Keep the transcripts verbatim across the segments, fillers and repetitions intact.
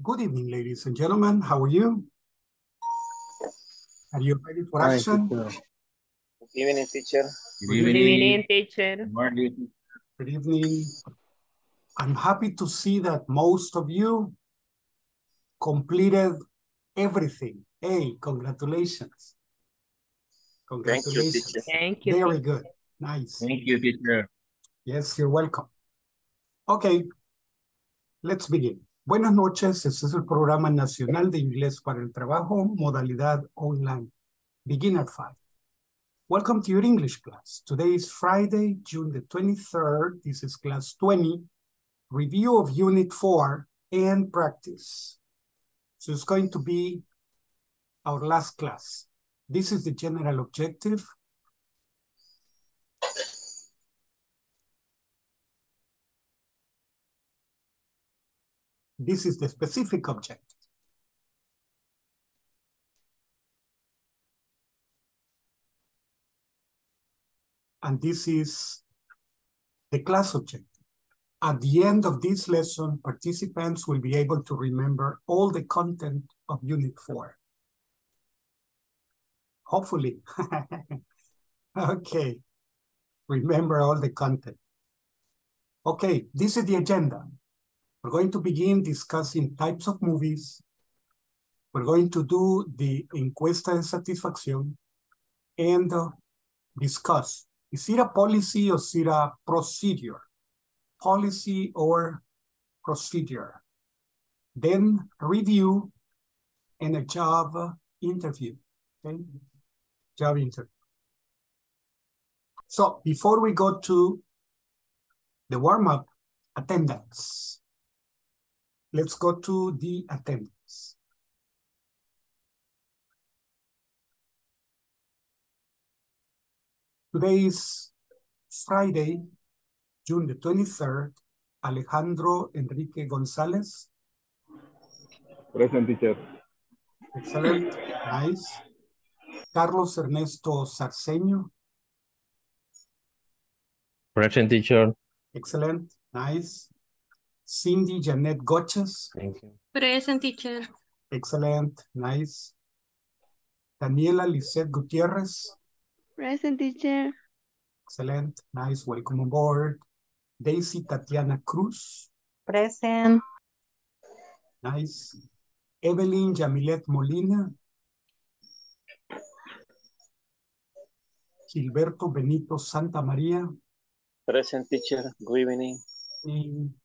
Good evening, ladies and gentlemen. How are you? Are you ready for Hi, action? Teacher. Good evening, teacher. Good evening, Good evening teacher. Good morning. Good evening. I'm happy to see that most of you completed everything. Hey, congratulations. Congratulations. Thank you, teacher. Very good. Nice. Thank you, teacher. Yes, you're welcome. Okay, let's begin. Buenas noches, este es el Programa Nacional de Inglés para el Trabajo, modalidad online, Beginner five. Welcome to your English class. Today is Friday, June the twenty-third. This is class twenty, review of unit four and practice. So it's going to be our last class. This is the general objective. This is the specific objective. And this is the class objective. At the end of this lesson, participants will be able to remember all the content of Unit four. Hopefully. Okay. Remember all the content. Okay, this is the agenda. We're going to begin discussing types of movies. We're going to do the encuesta de satisfacción and uh, discuss. Is it a policy or is it a procedure? Policy or procedure. Then review and a job interview. Okay? Job interview. So before we go to the warm-up, attendance. Let's go to the attendance. Today is Friday, June the twenty-third. Alejandro Enrique Gonzalez. Present, teacher. Excellent. Nice. Carlos Ernesto Sarceño. Present, teacher. Excellent. Nice. Cindy Janet Gotches. Thank you. Present, teacher. Excellent. Nice. Daniela Lissette Gutierrez. Present, teacher. Excellent. Nice. Welcome aboard. Daisy Tatiana Cruz. Present. Nice. Evelyn Yamilet Molina. Gilberto Benito Santa Maria. Present, teacher. Good evening.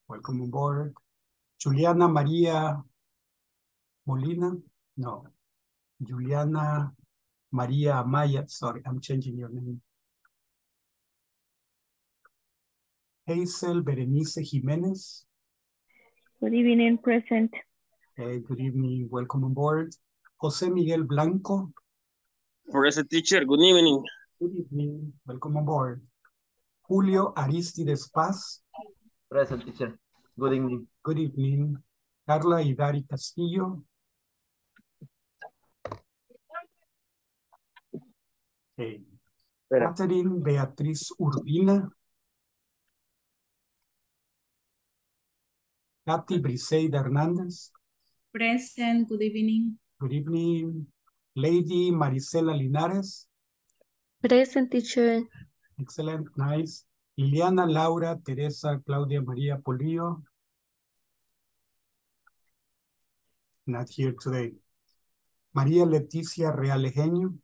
Welcome aboard. Juliana Maria Molina. No. Juliana Maria Amaya. Sorry, I'm changing your name. Hazel Berenice Jimenez. Good evening, present. Hey, good evening. Welcome aboard. Jose Miguel Blanco. Present, teacher. Good evening. Good evening. Welcome aboard. Julio Aristides Paz. Present, teacher. Good evening. Good evening. Carla Idari Castillo. Okay. Catherine Beatriz Urbina. Kathy Briseida Hernandez. Present. Good evening. Good evening. Lady Maricela Linares. Present, teacher. Excellent. Nice. Liliana, Laura, Teresa, Claudia, Maria, Polio. Not here today. Maria Leticia Realejeño.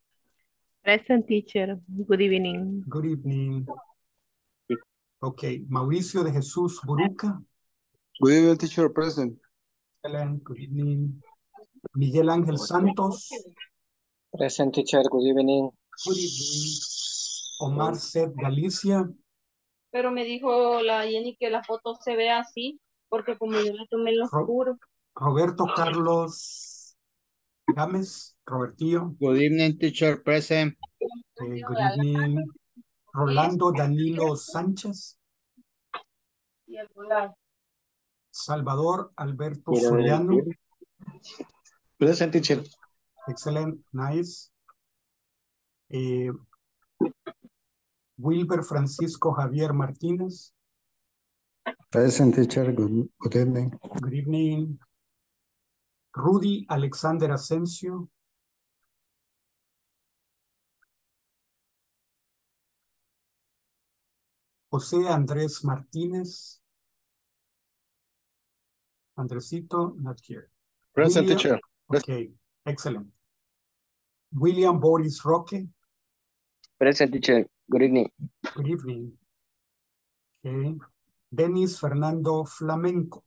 Present, teacher. Good evening. Good evening. Okay. Mauricio de Jesus Buruca. Good evening, teacher. Present. Excellent. Good evening. Miguel Ángel Santos. Present, teacher. Good evening. Good evening. Omar Seth Galicia. Pero me dijo la Jenny que la foto se ve así, porque como yo la tomé en lo oscuro. Roberto Carlos Gámez, Robertillo. Good evening, teacher, present. Okay, good evening. Rolando Danilo Sánchez. Salvador Alberto Soriano. Present, teacher. Excellent, nice. Eh, Wilber Francisco Javier Martínez. Present, teacher. Good, good evening. Good evening. Rudy Alexander Asensio. Jose Andres Martinez. Andresito, not here. Present, teacher. Okay, excellent. William Boris Roque. Present, teacher. Good evening. Good evening. Okay. Denis Fernando Flamenco.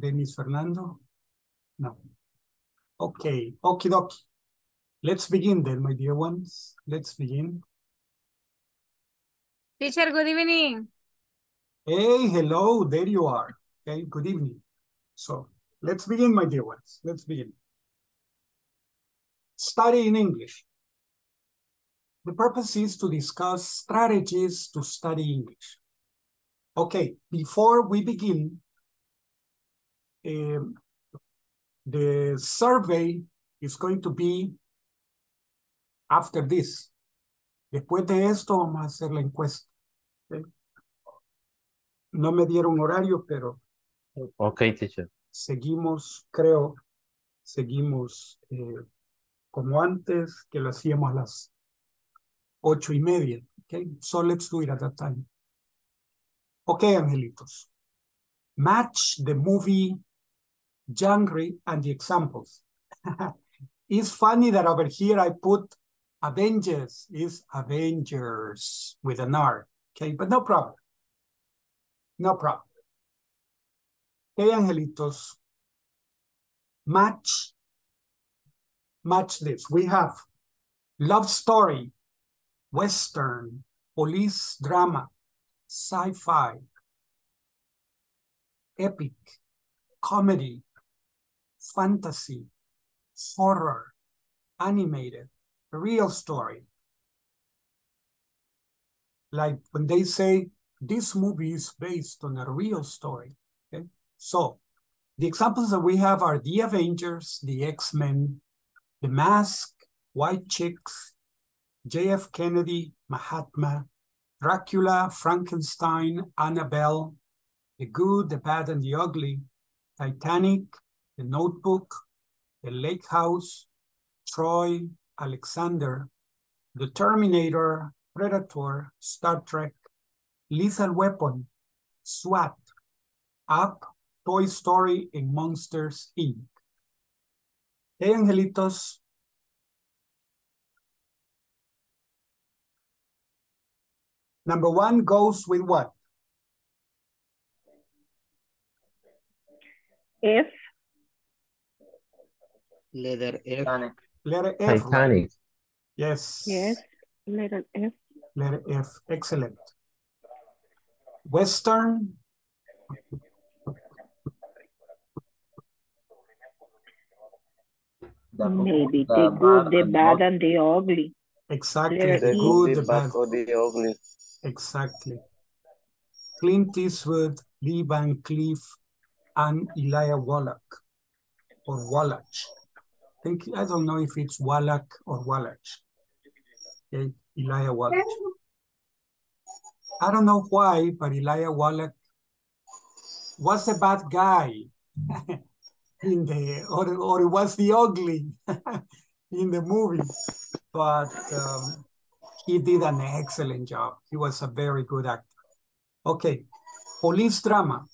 Denis Fernando? No. Okay, okie dokie. Let's begin then, my dear ones. Let's begin. Teacher, good evening. Hey, hello, there you are. Okay, good evening. So, let's begin, my dear ones. Let's begin. Study in English. The purpose is to discuss strategies to study English. Okay, before we begin, Um, the survey is going to be after this. Después de esto vamos a hacer la encuesta. Okay. No me dieron horario, pero... Okay, teacher. Seguimos, creo, seguimos eh, como antes, que lo hacíamos a las ocho y media. Okay, so let's do it at that time. Okay, angelitos. Match the movie genre and the examples. It's funny that over here I put Avengers is Avengers with an R. Okay, but no problem. No problem. Okay, angelitos. Match. Match this. We have love story, western, police drama, sci-fi, epic, comedy, fantasy, horror, animated, a real story. Like when they say, this movie is based on a real story, okay? So the examples that we have are the Avengers, the X-Men, the Mask, White Chicks, J F Kennedy, Mahatma, Dracula, Frankenstein, Annabelle, The Good, the Bad, and the Ugly, Titanic, The Notebook, The Lake House, Troy, Alexander, The Terminator, Predator, Star Trek, Lethal Weapon, SWAT, Up, Toy Story, and Monsters, Incorporated. Hey, angelitos. Number one goes with what? F. Letter F. Letter F. Titanic. Yes. Yes. Letter F. Letter F. Excellent. Western. Maybe the good, the bad, and the ugly. Exactly. The good, the bad, or the ugly. Exactly. Clint Eastwood, Lee Van Cleef, and Elijah Wallach or Wallach. I think I don't know if it's Wallach or Wallach. Okay, Elijah Wallach. I don't know why, but Elijah Wallach was the bad guy in the or or it was the ugly in the movie, but um, he did an excellent job. He was a very good actor. Okay, police drama.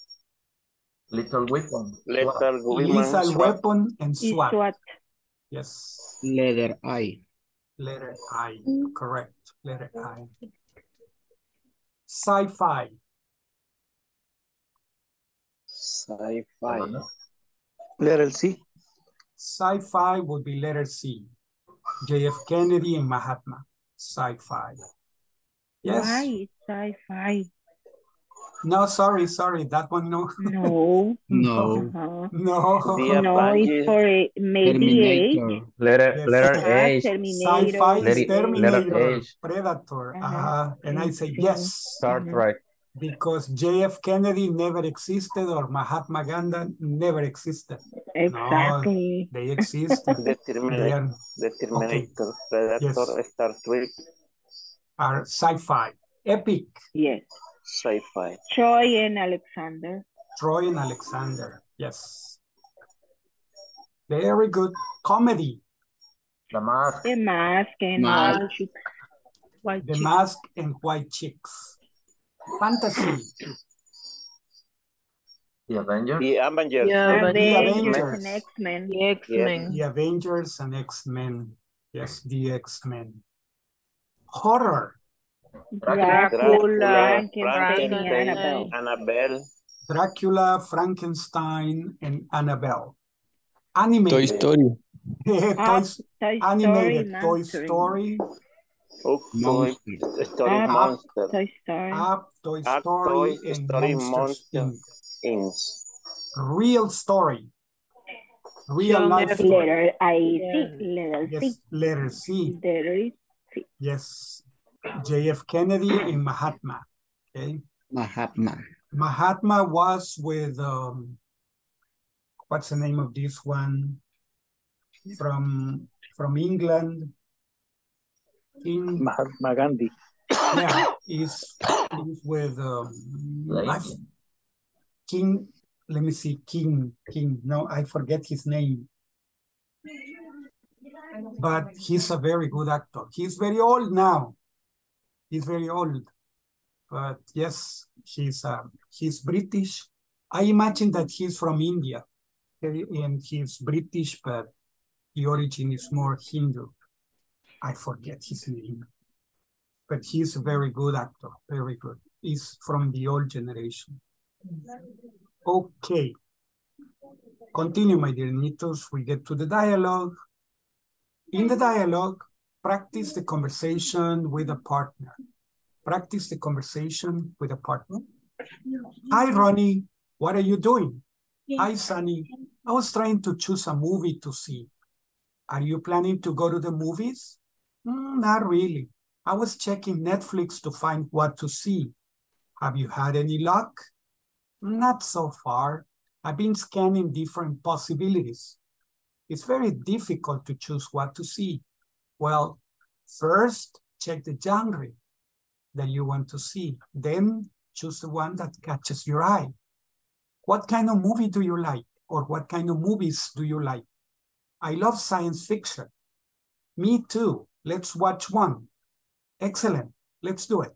Little Weapon. Little Lethal Weapon and SWAT. SWAT. Yes. Letter I. Letter I. Correct. Letter I. Sci-fi. Sci-fi. Letter C. Sci-fi would be letter C. J F Kennedy and Mahatma. Sci-fi. Yes. Why sci-fi? No, sorry, sorry, that one, no. No. No. No. No, it's for a, maybe age. Letter, letter age. Sci-fi is Terminator, Predator. Uh-huh. Uh-huh. And I say yes. Star Trek. Because J F Kennedy never existed or Mahatma Gandhi never existed. Exactly. No, they existed. The Terminator, the Terminator, okay. Predator, yes. Star Trek. Are sci-fi. Epic. Yes. Sci-fi. Troy and Alexander. Troy and Alexander. Yes. Very good. Comedy. The Mask. The Mask and Mask. White Chicks. The Mask and White Chicks. Fantasy. The Avengers. The Avengers. The Avengers. X-Men. The X-Men. The Avengers and X-Men. Yes, the X-Men. Horror. Dracula, Frankenstein, Annabelle. Dracula, Frankenstein, and Annabelle. Animated. Toy Story. Toy, Toy animated Story, Toy Story. Up, Toy Story, Up, Monster. Toy Story. Up, Toy Story, Up, Toy Story and Monster. Real Story. Real life story. Letter I yeah. C. Letter yes. C. Letter C. Letter C. Yes. J F Kennedy and Mahatma. Okay. Mahatma. Mahatma was with um, what's the name of this one? From from England. In Mahatma Gandhi. Yeah, is with um, life. King, let me see, King, King. No, I forget his name. But he's a very good actor. He's very old now. He's very old. But yes, he's, uh, he's British. I imagine that he's from India. And he's British, but the origin is more Hindu. I forget his name. But he's a very good actor, very good. He's from the old generation. Okay. Continue, my dear Nitos. We get to the dialogue. In the dialogue, practice the conversation with a partner. Practice the conversation with a partner. Hi, Ronnie. What are you doing? Hi, Sunny. I was trying to choose a movie to see. Are you planning to go to the movies? Mm, not really. I was checking Netflix to find what to see. Have you had any luck? Not so far. I've been scanning different possibilities. It's very difficult to choose what to see. Well, first, check the genre that you want to see. Then, choose the one that catches your eye. What kind of movie do you like? Or what kind of movies do you like? I love science fiction. Me too. Let's watch one. Excellent. Let's do it.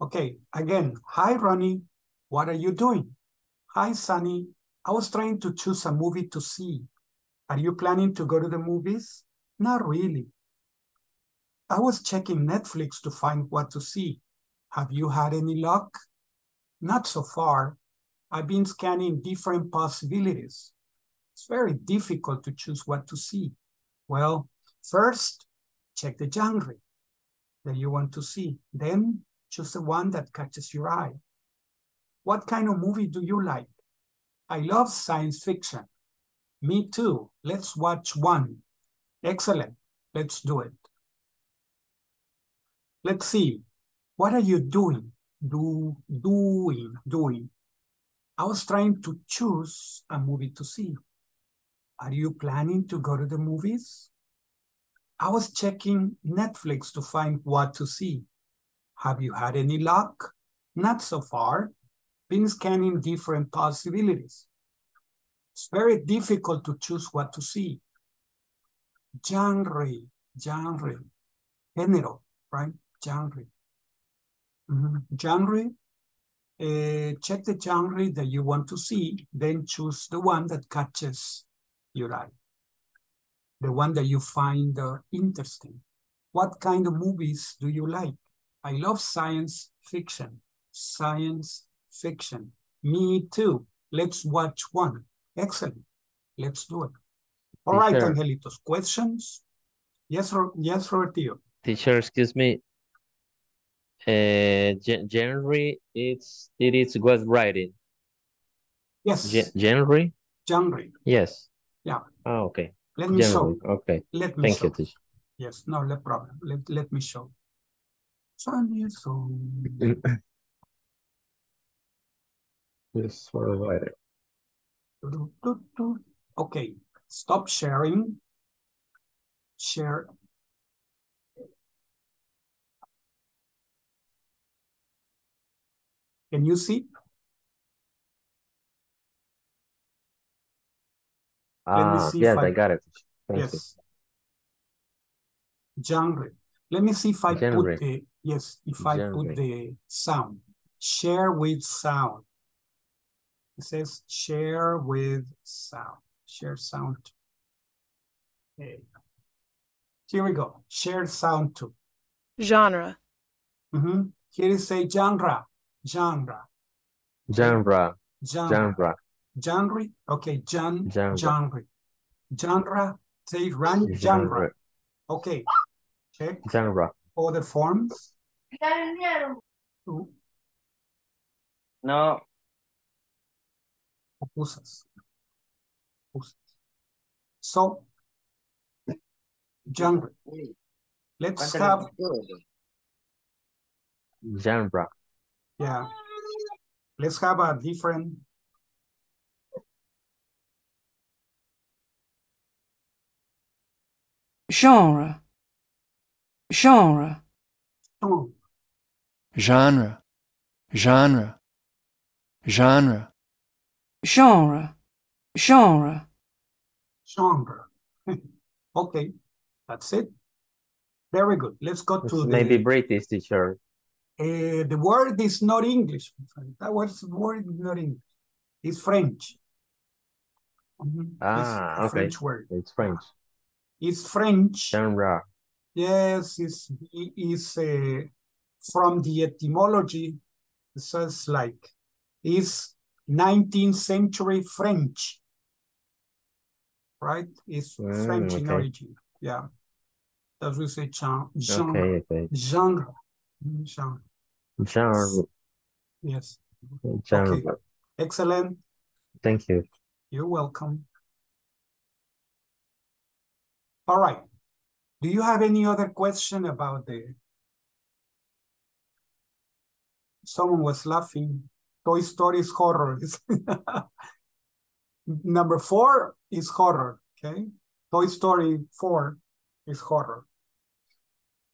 Okay, again. Hi, Ronnie. What are you doing? Hi, Sunny. I was trying to choose a movie to see. Are you planning to go to the movies? Not really. I was checking Netflix to find what to see. Have you had any luck? Not so far. I've been scanning different possibilities. It's very difficult to choose what to see. Well, first, check the genre that you want to see. Then, choose the one that catches your eye. What kind of movie do you like? I love science fiction. Me too. Let's watch one. Excellent. Let's do it. Let's see. What are you doing? Do, doing, doing. I was trying to choose a movie to see. Are you planning to go to the movies? I was checking Netflix to find what to see. Have you had any luck? Not so far. Been scanning different possibilities. It's very difficult to choose what to see. Genre, genre, género, right? Genre. Mm-hmm. Genre, uh, check the genre that you want to see, then choose the one that catches your eye. The one that you find uh, interesting. What kind of movies do you like? I love science fiction. Science fiction. Me too. Let's watch one. Excellent. Let's do it. All right, Angelitos. Questions? Yes, or, yes, Roberto. Teacher, excuse me. Uh, genre, it's it is was writing. Yes. G genre. Genre. Yes. Yeah. Oh, okay. Let me genre. show. Okay. Let me Thank show. you, teacher. Yes. No, no problem. Let let me show. Sunny, so. Yes, for later. Okay, stop sharing. Share. Can you see? Let me Ah, see if yes, I I got it. Thank you. yes genre. Let me see if I Genre. put the yes if I Genre. put the sound. Share with sound. It says share with sound. Share sound. Okay. Here we go. Share sound to. Genre. Mm-hmm. Here it says genre. Genre. Genre. Genre. Genre. Genre. Okay. Gen Genre. Genre. Genre. Say run genre. genre. Okay. Check. Genre. All the forms. Tú. No. Usas. Usas. So, genre. Let's have genre. Yeah. Let's have a different genre. Genre. Oh. Genre. Genre. Genre. Genre. Genre. Genre. Okay. That's it. Very good. Let's go it's to maybe the... British teacher. Uh, the word is not English. That was the word is not English. It's French. Mm-hmm. Ah, it's okay. French word. It's French. It's French. Genre. Yes, it's, it's uh, from the etymology. It says like, it's nineteenth century French, right? It's mm, French okay. in origin. Yeah. That's we say genre. Genre. Okay, okay. Genre. Genre. Genre. Yes. Genre. Okay. Excellent. Thank you. You're welcome. All right. Do you have any other question about the... Someone was laughing. Toy Story is horror. Number four is horror, okay? Toy Story four is horror.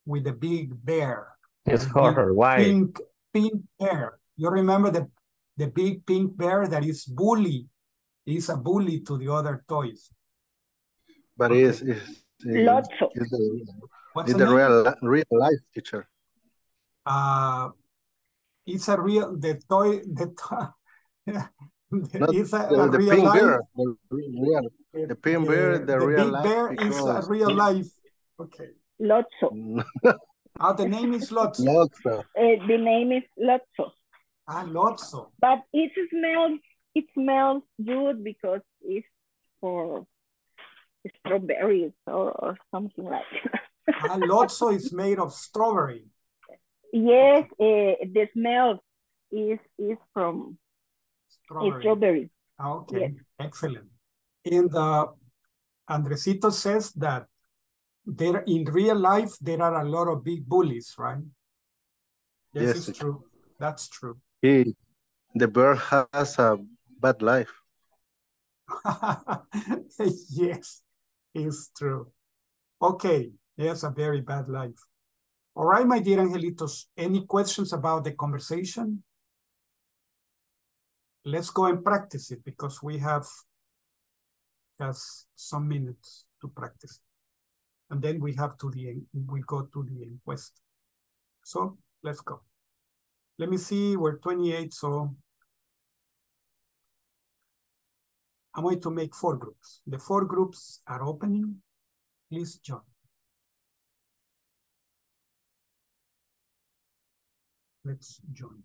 With the big bear. It's horror, why? Pink, pink bear. You remember the, the big pink bear that is bully, is a bully to the other toys. But okay. it's, it's, it's, it's the, it's the, the real, real life teacher. Uh, It's a real, the toy, the toy, it's a, the, a the real pink life. Bear, the, real, the, the pink bear, the, the real big life. Bear because... is a real life. Okay. Lotso. Oh, the name is Lotso. Lotso. Uh, the name is Lotso. Ah, Lotso. But it smells, it smells good because it's for strawberries or, or something like that. Ah, Lotso is made of strawberry. Yes, uh, the smell is is from strawberry. strawberry. Okay, yes. Excellent. And uh, Andresito says that there in real life there are a lot of big bullies, right? Yes, yes it's true. That's true. He, the bird has a bad life. Yes, it's true. Okay, he has a very bad life. All right, my dear Angelitos, any questions about the conversation? Let's go and practice it because we have just some minutes to practice. And then we have to the, we go to the inquest. So let's go. Let me see, we're twenty-eight, so I'm going to make four groups. The four groups are opening. Please join. Let's join.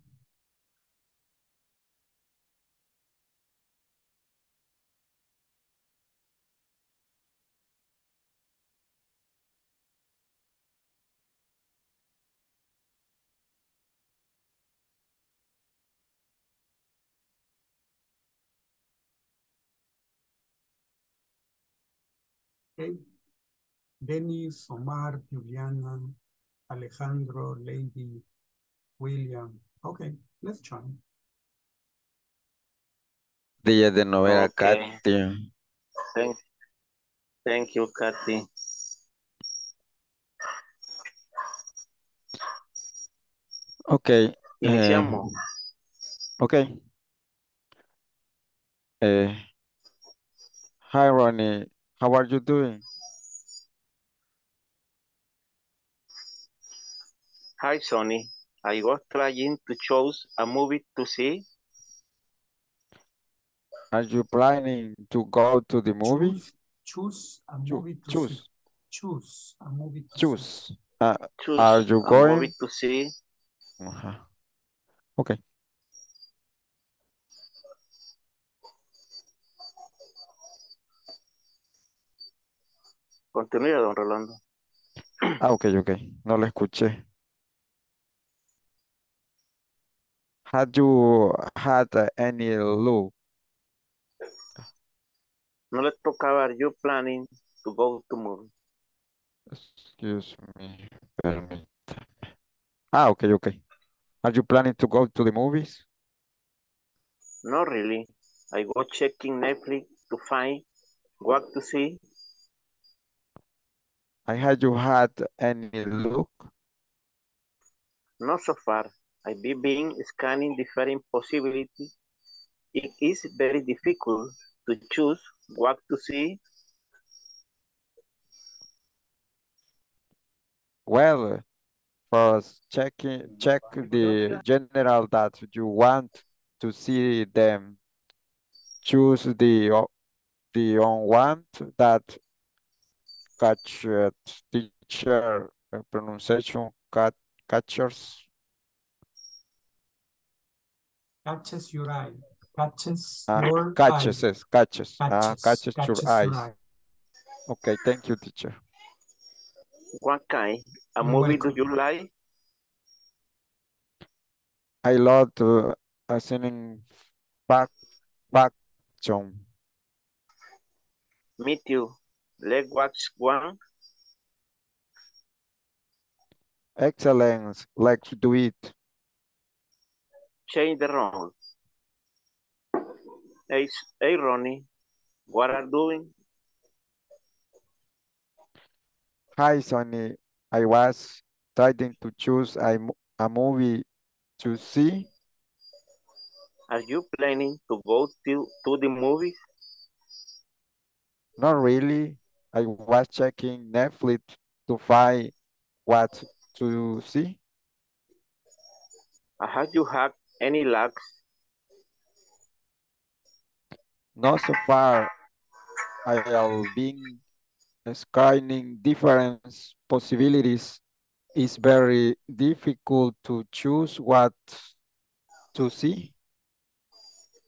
Okay. Dennis, Omar, Juliana, Alejandro, Lady, William. Okay, let's join. Día de novela, okay. Kathy. Thank, thank you, Kathy. Okay. Iniciamos. Uh, okay. Uh, Hi, Ronnie. How are you doing? Hi, Sonny. I was trying to choose a movie to see. Are you planning to go to the movie? Choose, choose a Choo- movie to see. Choose, Choose a movie to see. choose. Uh, Choose Are you a movie going? to see. Uh-huh. Okay. Continúa, don Rolando. Ah, ok, ok. No lo escuché. Had you had uh, any look? No le tocaba. Are you planning to go to movie? Excuse me. Permit- Ah, ok, ok. Are you planning to go to the movies? Not really. I was checking Netflix to find what to see. I had you had any look? Not so far. I've be- been scanning different possibilities. It is very difficult to choose what to see. Well, first checking check the general that you want to see them. Choose the o- the on one that catcher teacher uh, pronunciation cat catchers. Catches your eye. Catches Ah, your eye. catches, yes, catches. Ah, Catches, catches your catches your eyes. eye. Okay, thank you, teacher. What kind of You're movie do welcome. you like? I love uh, listening back back John. Me too. Let's watch one. Excellence, let's do it. Change the role. Hey, s- hey Ronnie, what are doing? Hi, Sonny. I was trying to choose a, mo- a movie to see. Are you planning to go to, to the movies? Not really. I was checking Netflix to find what to see. Uh, Have you had any luck? Not so far. I have been scanning different possibilities. It's very difficult to choose what to see.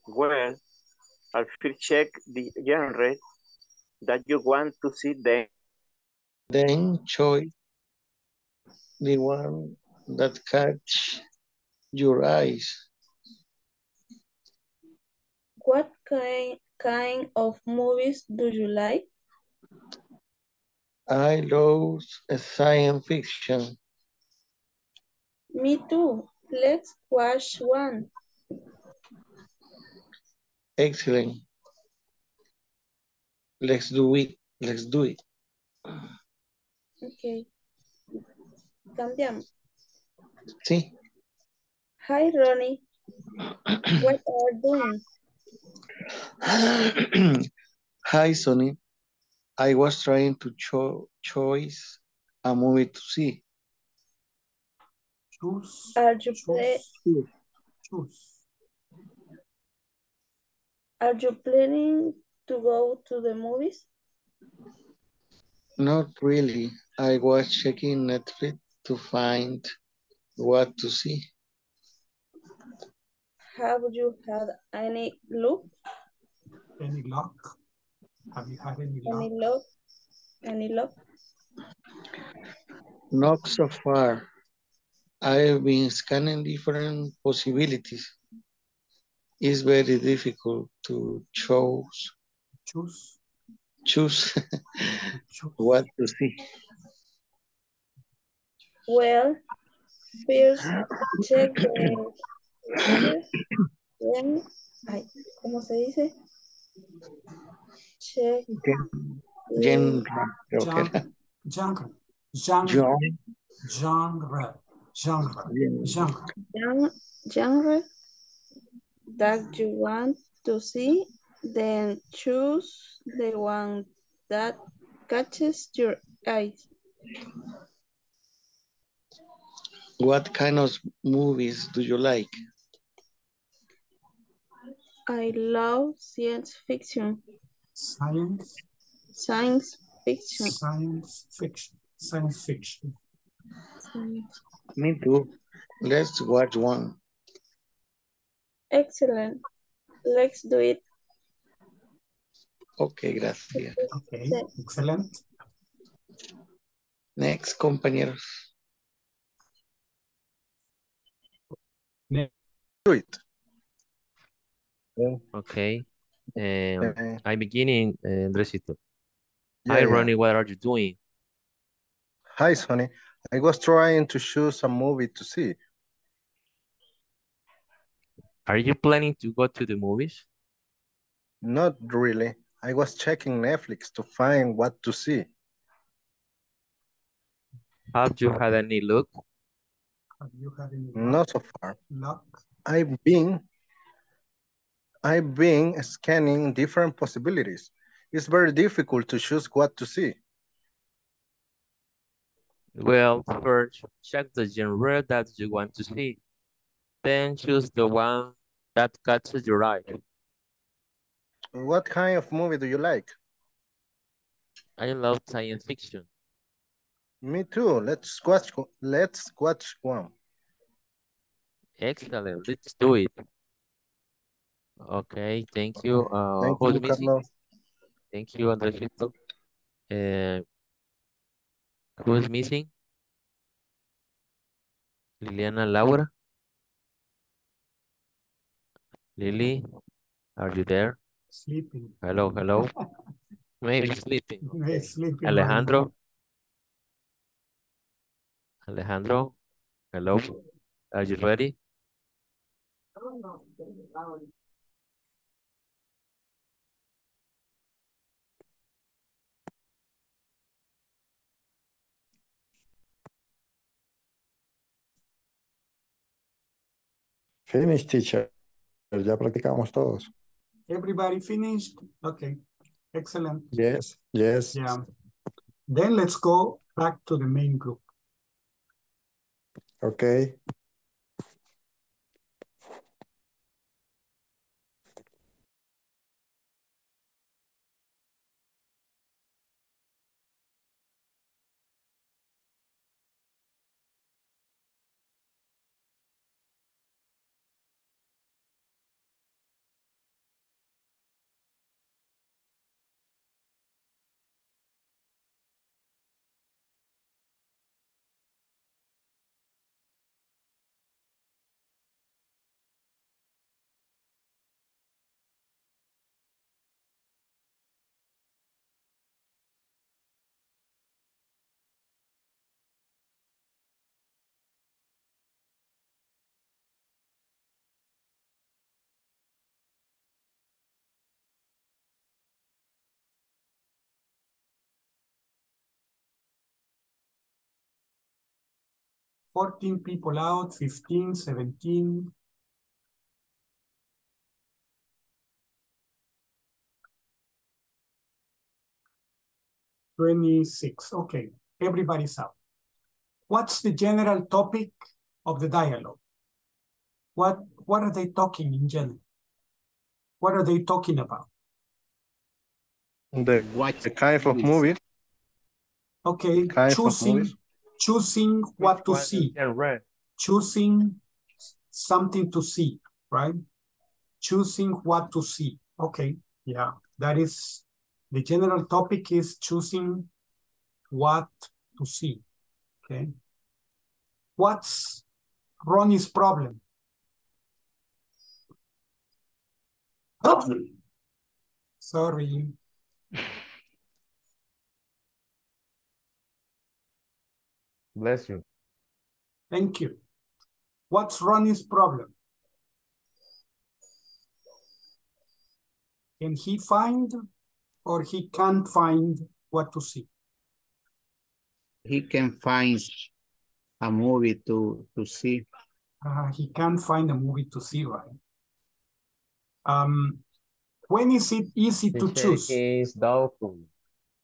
Well, I first check the genre that you want to see then. Then choose the one that catch your eyes. What kind kind of movies do you like? I love science fiction. Me too. Let's watch one. Excellent. Let's do it. Let's do it. Okay, cambiamos. Sí. Hi Ronnie, what are you doing? Hi, Sonny. I was trying to cho choose a movie to see. Choose, Are you play choose, Choose. choose. Are you planning to go to the movies? Not really. I was checking Netflix to find what to see. Have you had any look? Any luck? Have you had any Any luck? luck? Any luck? Not so far. I've been scanning different possibilities. It's very difficult to choose Choose, choose what choose. to see. Well, first check the genre, then ay, ¿cómo se dice? Check Gen- the Genre, creo que Genre, era. genre, genre, Genre, genre, genre, genre. genre. gen- genre that you want to see Then choose the one that catches your eye. What kind of movies do you like? I love science fiction. Science? Science fiction. Science fiction. Science fiction. Science. Me too. Let's watch one. Excellent. Let's do it. Okay, gracias. Okay, excellent. Next, compañeros. Next. Do it. Okay. Um, uh, I'm beginning, uh, Andresito. Yeah, Hi, yeah. Ronnie, what are you doing? Hi, Sonny. I was trying to choose a movie to see. Are you planning to go to the movies? Not really. I was checking Netflix to find what to see. Have you had any luck? Have you had any luck? Not so far. Luck? I've been I've been scanning different possibilities. It's very difficult to choose what to see. Well, first check the genre that you want to see. Then choose the one that catches your eye. What kind of movie do you like? I love science fiction. Me too. Let's watch, let's watch one. Excellent. Let's do it. Okay. Thank you. Uh, thank, you Carlos. Thank you, Andresito. Uh, who is missing? Liliana Laura? Lily, are you there? Sleeping. Hello, hello. Maybe sleeping. Maybe sleeping. Alejandro. Alejandro, hello. Are you ready? Finish, teacher. Ya practicamos todos. Everybody finished? Okay, excellent. Yes, yes. Yeah. Then let's go back to the main group. Okay. fourteen people out, fifteen, seventeen. twenty-six, okay, everybody's out. What's the general topic of the dialogue? What, what are they talking in general? What are they talking about? The, the kind of movie. Okay, choosing. Choosing what to see, choosing something to see, right? Choosing what to see. Okay, yeah, that is, the general topic is choosing what to see, okay? What's Ronnie's problem? Sorry. Bless you. Thank you. What's Ronnie's problem? Can he find or he can't find what to see? He can find a movie to, to see. Uh, he can't find a movie to see, right? Um, When is it easy to choose? Is doubtful.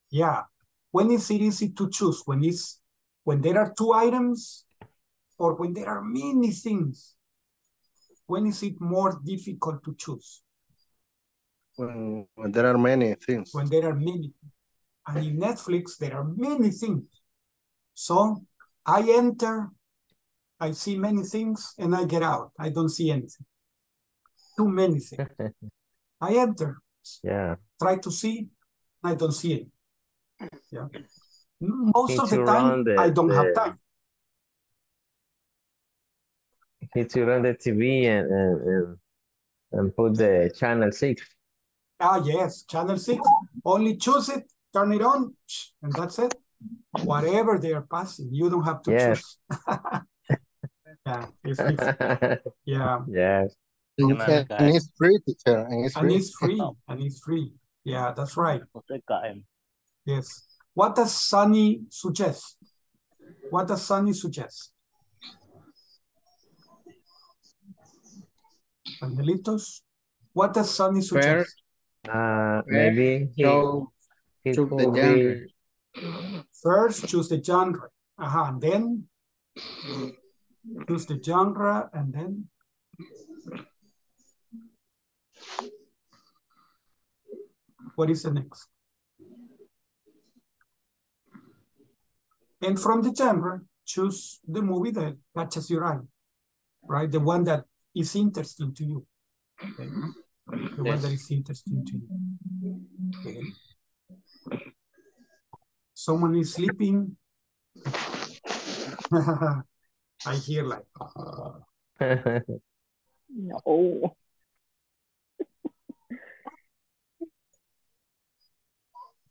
Yeah. When is it easy to choose? When it's, when there are two items or when there are many things? When is it more difficult to choose? When, when there are many things. When there are many. And in Netflix, there are many things. So I enter, I see many things, and I get out. I don't see anything. Too many things. I enter. Yeah. Try to see, I don't see it. Yeah. Most Need of the time, the, I don't the, have time. Need to run the T V and, and, and put the channel six. Ah, yes, channel six. Only choose it, turn it on, and that's it. Whatever they are passing, you don't have to yes. choose. Yeah, it's, it's, yeah. Yes. And it's free, teacher. And it's free. And it's free. And it's free. Yeah, that's right. Yes. What does Sunny suggest? What does Sunny suggest? Angelitos? What does Sunny suggest? Uh, maybe he'll, he'll choose the genre. First, choose the genre. Aha, uh-huh. And then choose the genre, and then what is the next? And from the genre, choose the movie that catches your eye, right? The one that is interesting to you. Okay. The one that is interesting to you. Okay. Someone is sleeping. I hear like... Uh... No.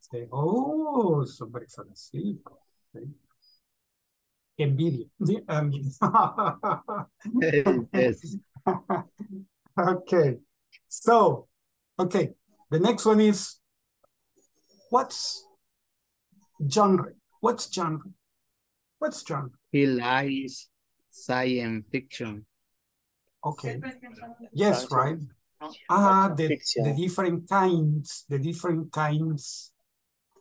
Say, oh, somebody fell asleep. Okay. Envidia. I mean, yes. Okay. So, okay. The next one is, what's genre? What's genre? What's genre? He likes science fiction. Okay. Yes, right. Ah, the, the different kinds, the different kinds.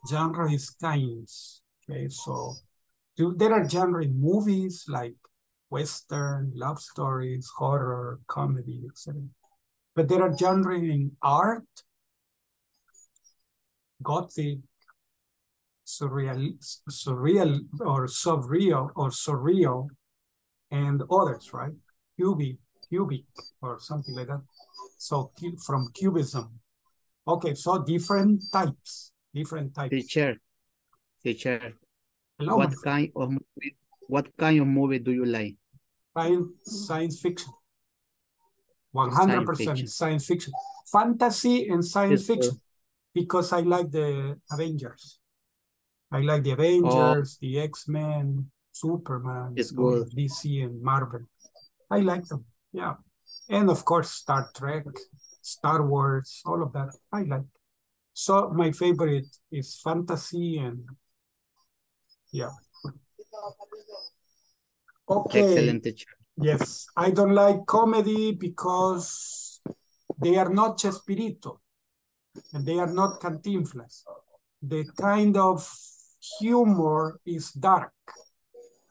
Genre is kinds. Okay, so there are genre movies like Western, love stories, horror, comedy, et cetera. But there are genre in art, Gothic, surreal, surreal or surreal or surreal, and others, right? Cubic, cubic, or something like that. So from cubism. Okay, so different types, different types. Teacher, teacher. Hello, what kind of movie, what kind of movie do you like? Science, science fiction. one hundred percent science fiction. Fantasy and science yes, fiction. Sir. Because I like the Avengers. I like the Avengers, oh. the X-Men, Superman, it's good. D C and Marvel. I like them, yeah. And of course, Star Trek, Star Wars, all of that, I like. So my favorite is fantasy and yeah. Okay. Excellent teacher. Yes, I don't like comedy because they are not Chespirito and they are not Cantinflas. The kind of humor is dark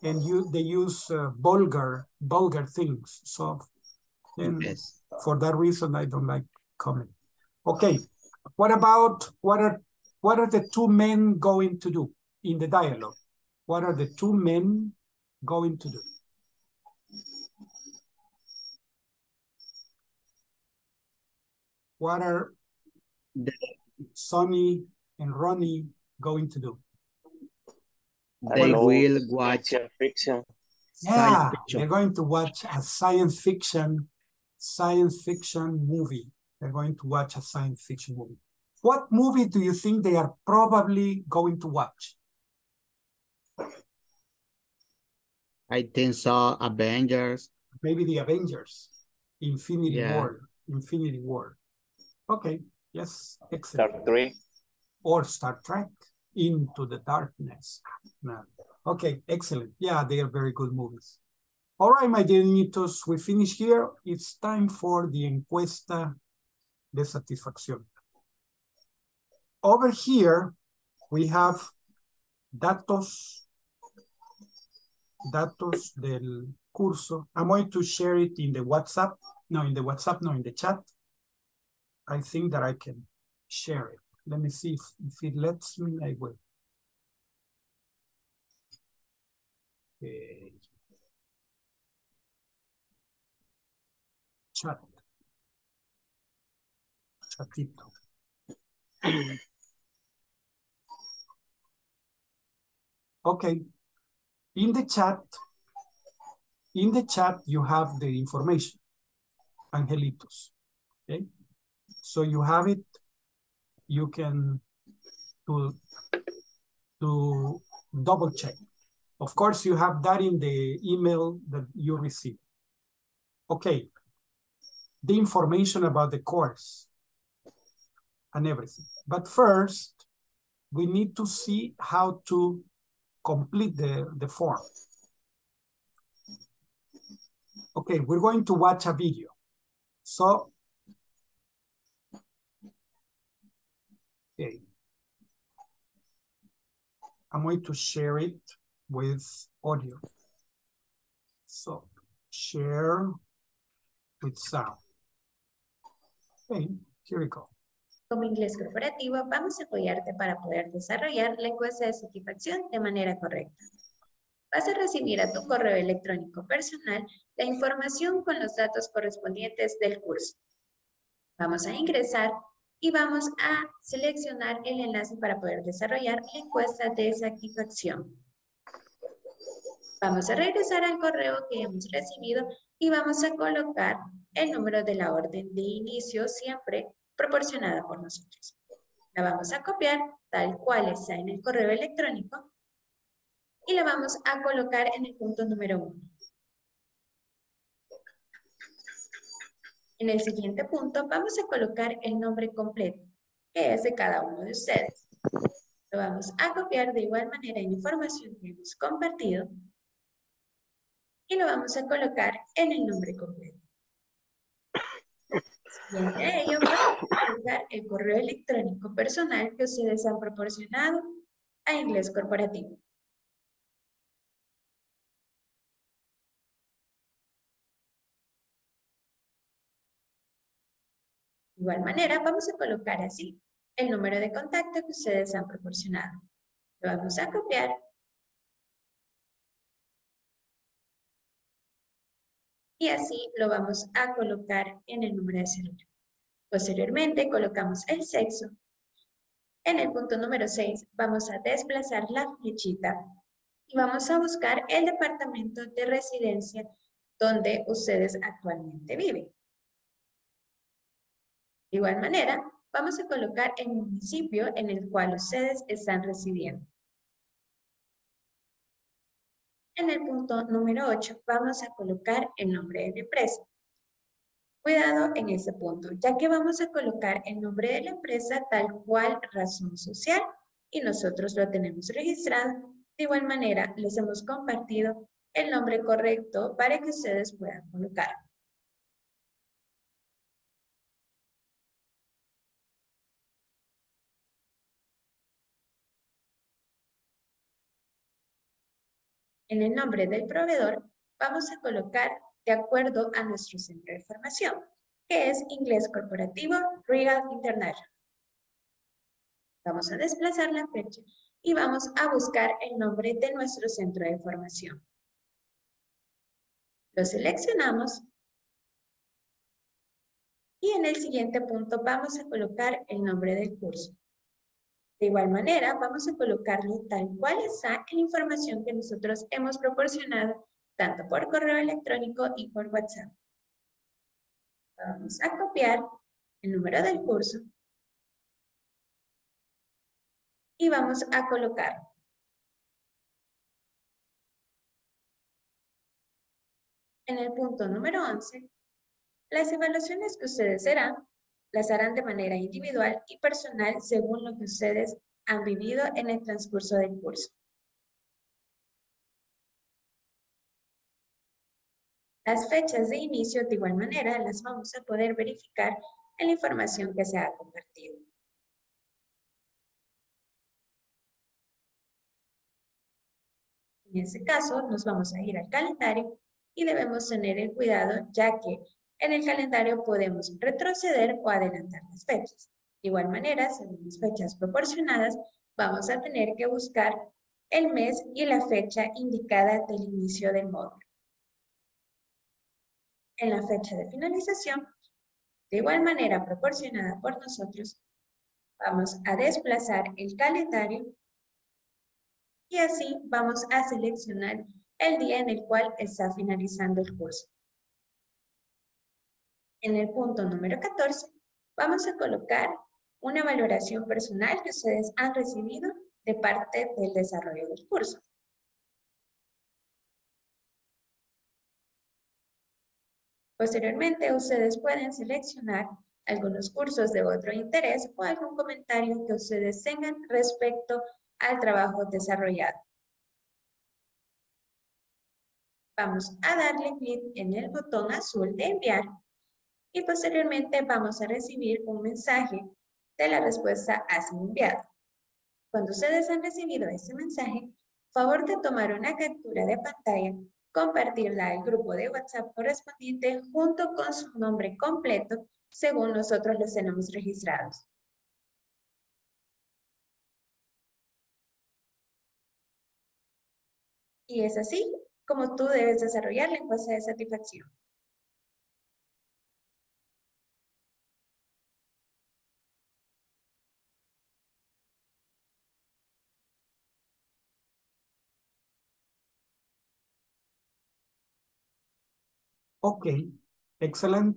and you they use uh, vulgar, vulgar things. So and yes. for that reason, I don't like comedy. Okay, what about, what are, what are the two men going to do in the dialogue? What are the two men going to do? What are Sonny and Ronnie going to do? They what will watch a fiction. Yeah, fiction. They're going to watch a science fiction, science fiction movie. They're going to watch a science fiction movie. What movie do you think they are probably going to watch? I think so, Avengers. Maybe the Avengers, Infinity yeah. War, Infinity War. Okay, yes, excellent. Star Trek. Or Star Trek, Into the Darkness. No. Okay, excellent. Yeah, they are very good movies. All right, my dear niñitos, we finish here. It's time for the encuesta de satisfacción. Over here, we have datos, datos del curso. I'm going to share it in the WhatsApp. No, in the WhatsApp, no, in the chat. I think that I can share it. Let me see if, if it lets me, I will. Okay. Chat. Chatito. Okay. In the chat, in the chat, you have the information, Angelitos. Okay. So you have it. You can to, to double check. Of course, you have that in the email that you receive. Okay. The information about the course and everything. But first, we need to see how to complete the, the form. Okay, we're going to watch a video. So, okay. I'm going to share it with audio. So, share with sound. Okay, here we go. Como Inglés Corporativo, vamos a apoyarte para poder desarrollar lenguas de satisfacción de manera correcta. Vas a recibir a tu correo electrónico personal la información con los datos correspondientes del curso. Vamos a ingresar y vamos a seleccionar el enlace para poder desarrollar la encuesta de satisfacción. Vamos a regresar al correo que hemos recibido y vamos a colocar el número de la orden de inicio siempre proporcionada por nosotros. La vamos a copiar tal cual está en el correo electrónico y la vamos a colocar en el punto número uno. En el siguiente punto vamos a colocar el nombre completo, que es de cada uno de ustedes. Lo vamos a copiar de igual manera en la información que hemos compartido y lo vamos a colocar en el nombre completo. Siguiente a ello, vamos a colocar el correo electrónico personal que ustedes han proporcionado a Inglés Corporativo. De igual manera, vamos a colocar así el número de contacto que ustedes han proporcionado. Lo vamos a copiar. Y así lo vamos a colocar en el número de celular. Posteriormente colocamos el sexo. En el punto número seis vamos a desplazar la flechita y vamos a buscar el departamento de residencia donde ustedes actualmente viven. De igual manera vamos a colocar el municipio en el cual ustedes están residiendo. En el punto número ocho vamos a colocar el nombre de la empresa. Cuidado en ese punto, ya que vamos a colocar el nombre de la empresa tal cual razón social y nosotros lo tenemos registrado. De igual manera les hemos compartido el nombre correcto para que ustedes puedan colocar. En el nombre del proveedor vamos a colocar de acuerdo a nuestro centro de formación, que es Inglés Corporativo Real International. Vamos a desplazar la fecha y vamos a buscar el nombre de nuestro centro de formación. Lo seleccionamos y en el siguiente punto vamos a colocar el nombre del curso. De igual manera, vamos a colocarlo tal cual está en la información que nosotros hemos proporcionado, tanto por correo electrónico y por WhatsApp. Vamos a copiar el número del curso y vamos a colocarlo. En el punto número once, las evaluaciones que ustedes harán las harán de manera individual y personal según lo que ustedes han vivido en el transcurso del curso. Las fechas de inicio, de igual manera, las vamos a poder verificar en la información que se ha compartido. En ese caso, nos vamos a ir al calendario y debemos tener el cuidado, ya que en el calendario podemos retroceder o adelantar las fechas. De igual manera, según las fechas proporcionadas, vamos a tener que buscar el mes y la fecha indicada del inicio del módulo. En la fecha de finalización, de igual manera proporcionada por nosotros, vamos a desplazar el calendario y así vamos a seleccionar el día en el cual está finalizando el curso. En el punto número catorce, vamos a colocar una valoración personal que ustedes han recibido de parte del desarrollo del curso. Posteriormente, ustedes pueden seleccionar algunos cursos de otro interés o algún comentario que ustedes tengan respecto al trabajo desarrollado. Vamos a darle clic en el botón azul de enviar y posteriormente vamos a recibir un mensaje de la respuesta así enviada. Cuando ustedes han recibido este mensaje, favor de tomar una captura de pantalla, compartirla al grupo de WhatsApp correspondiente junto con su nombre completo según nosotros los tenemos registrados. Y es así como tú debes desarrollar la encuesta de satisfacción. Okay, excellent.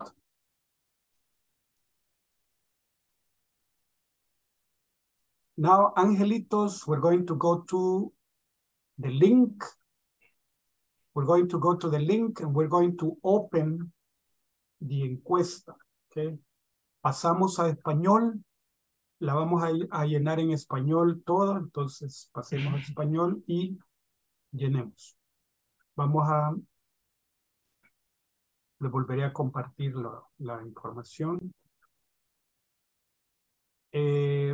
Now, Angelitos, we're going to go to the link. We're going to go to the link and we're going to open the encuesta. Okay. Pasamos a español. La vamos a, a llenar en español toda. Entonces, pasemos a español y llenemos. Vamos a... Le volveré a compartir la, la información. Eh,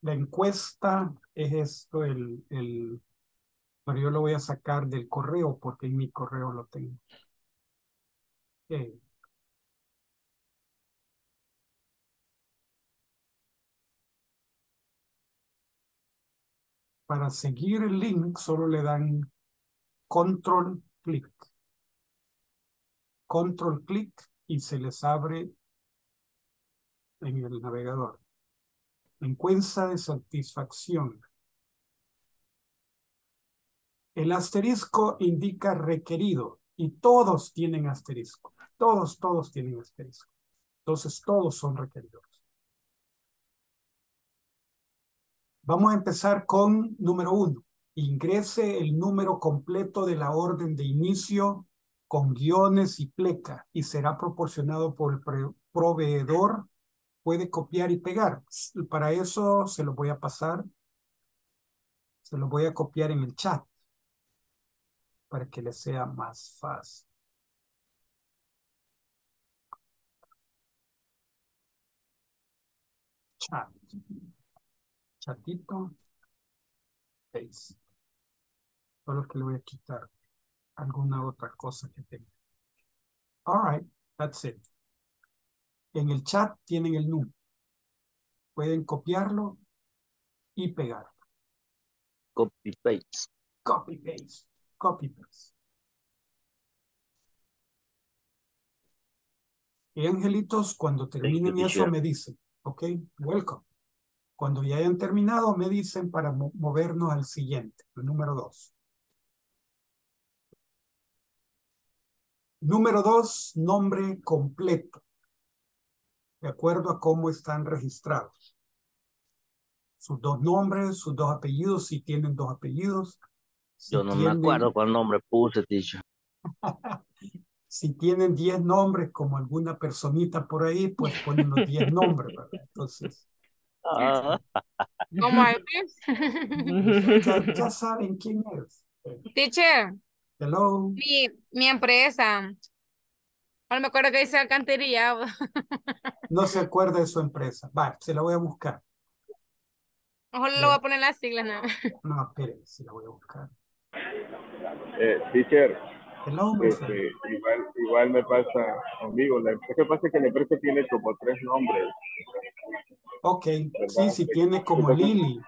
la encuesta es esto, el, el, pero yo lo voy a sacar del correo porque en mi correo lo tengo. Eh, para seguir el link solo le dan control clic. Control clic y se les abre en el navegador. Encuesta de satisfacción. El asterisco indica requerido y todos tienen asterisco. Todos, todos tienen asterisco. Entonces todos son requeridos. Vamos a empezar con número uno. Ingrese el número completo de la orden de inicio con guiones y pleca, y será proporcionado por el proveedor. Puede copiar y pegar. Para eso se lo voy a pasar. Se lo voy a copiar en el chat para que les sea más fácil. Chat. Chatito. Paste. Solo que le voy a quitar alguna otra cosa que tenga. All right, that's it. En el chat tienen el número. Pueden copiarlo y pegarlo. Copy paste. Copy paste. Copy paste. Y angelitos, cuando terminen eso me dicen, ok, welcome. Cuando ya hayan terminado me dicen para mo- movernos al siguiente, el número dos. Número dos, nombre completo, de acuerdo a cómo están registrados. Sus dos nombres, sus dos apellidos, si tienen dos apellidos. Si Yo no tienen... me acuerdo cuál nombre puse, Ticho. Si tienen diez nombres, como alguna personita por ahí, pues ponen los diez nombres, ¿verdad? Entonces. ¿Cómo es? Ya, ya saben quién es. Teacher. Hello. Mi, mi empresa. No me acuerdo que dice alcantarilla. No se acuerda de su empresa. Va, se la voy a buscar. Ojalá lo voy a poner las siglas nada más. No, espérenme, si la voy a buscar. Eh, teacher. Hello, este, igual, igual me pasa conmigo. Lo que pasa es que la empresa tiene como tres nombres. Ok, ¿verdad? Sí, sí, tiene como Lili.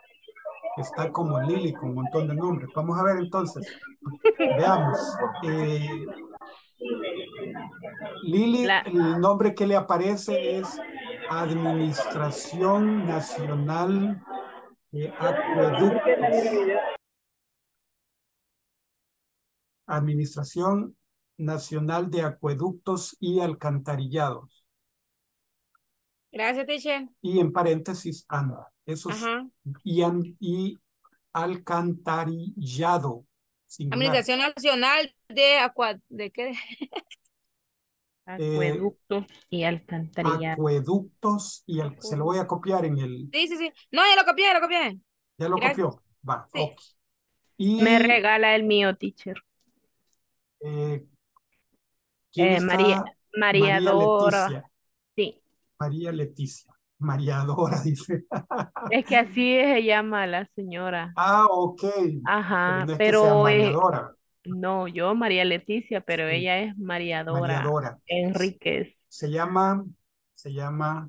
Está como Lili con un montón de nombres. Vamos a ver entonces. Veamos. Eh, Lili, la... el nombre que le aparece es Administración Nacional de Acueductos. Administración Nacional de Acueductos y Alcantarillados. Gracias, teacher. Y en paréntesis, anda. Eso es y, y alcantarillado. Singular. Administración Nacional de Acueductos. ¿De qué? Acueductos eh, y alcantarillado. Acueductos y al, se lo voy a copiar en el... Sí, sí, sí. No, ya lo copié, ya lo copié. Ya lo Gracias. copió. Va, sí. Okay. Y, me regala el mío, teacher. Eh, eh, María, Mariadora. María sí. María Leticia. Mariadora, dice. Es que así se llama la señora. Ah, ok. Ajá, pero... No, es que pero eh, no, yo María Leticia, pero sí. Ella es Mariadora. Mariadora. Enríquez. Se llama, se llama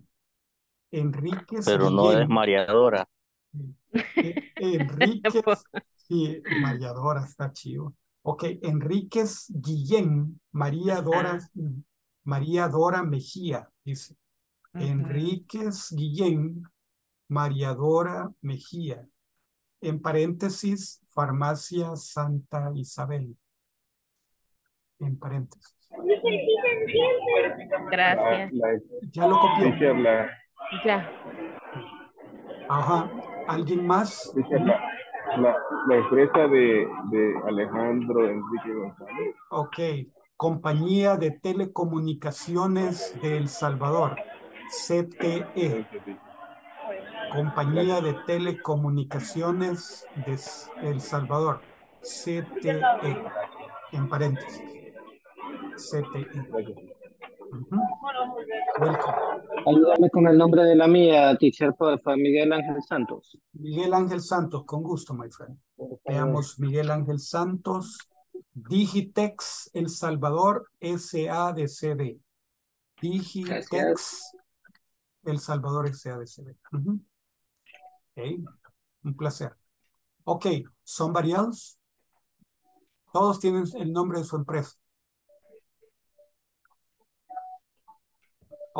Enríquez. Pero Miguel. No es Mariadora. Enríquez. Sí, Mariadora, está chido. Ok, Enríquez Guillén, María Dora, María Dora Mejía, dice. Uh-huh. Enríquez Guillén, María Dora Mejía. En paréntesis, Farmacia Santa Isabel. En paréntesis. Gracias. Ya lo copié. Ya. Ajá. ¿Alguien más? La, la empresa de, de Alejandro Enrique Gonzalez. Ok, Compañía de Telecomunicaciones de El Salvador, C T E. Compañía de Telecomunicaciones de El Salvador, C T E. En paréntesis, C T E. Uh-huh. Ayúdame con el nombre de la mía, teacher, por favor, Miguel Ángel Santos. Miguel Ángel Santos, con gusto, my friend. Veamos, Miguel Ángel Santos, Digitex El Salvador, S A D C B. Digitex Gracias. El Salvador, S A D C B. Uh-huh. Okay. Un placer. Ok, somebody else. Todos tienen el nombre de su empresa.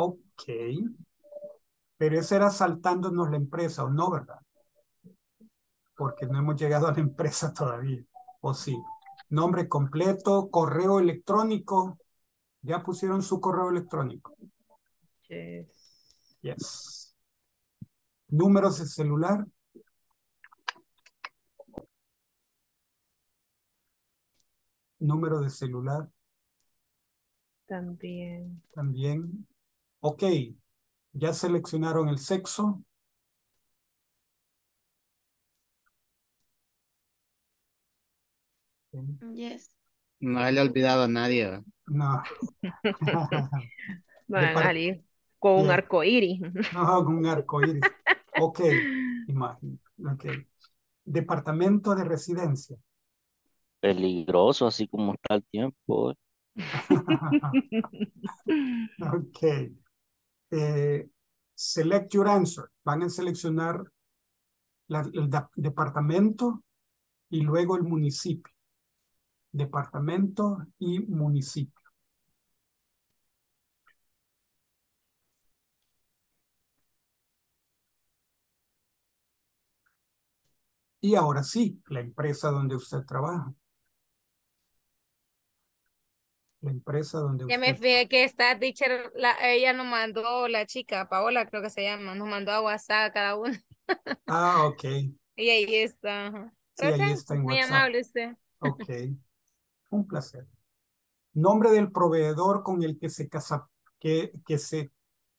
Ok, pero ese era saltándonos la empresa, ¿o no, verdad? Porque no hemos llegado a la empresa todavía, ¿o sí? Nombre completo, correo electrónico, ¿ya pusieron su correo electrónico? Yes. Yes. Números de celular. Número de celular. También. También. Ok, ya seleccionaron el sexo. Yes. No le he olvidado a nadie. No. Van a salir con yeah. un arcoíris. No, con un arcoíris. Ok, imagino. Okay. Departamento de residencia. Peligroso, así como está el tiempo. Ok. Eh, select your answer. Van a seleccionar la, el da, departamento y luego el municipio. Departamento y municipio. Y ahora sí, la empresa donde usted trabaja. La empresa donde ya usted... me fijé que está teacher, la, ella nos mandó, la chica, Paola creo que se llama, nos mandó a WhatsApp cada uno. Ah, ok. Y ahí está. Sí, ahí está, está en muy WhatsApp. Amable usted. Ok, un placer. Nombre del proveedor con el que se, casa, que, que se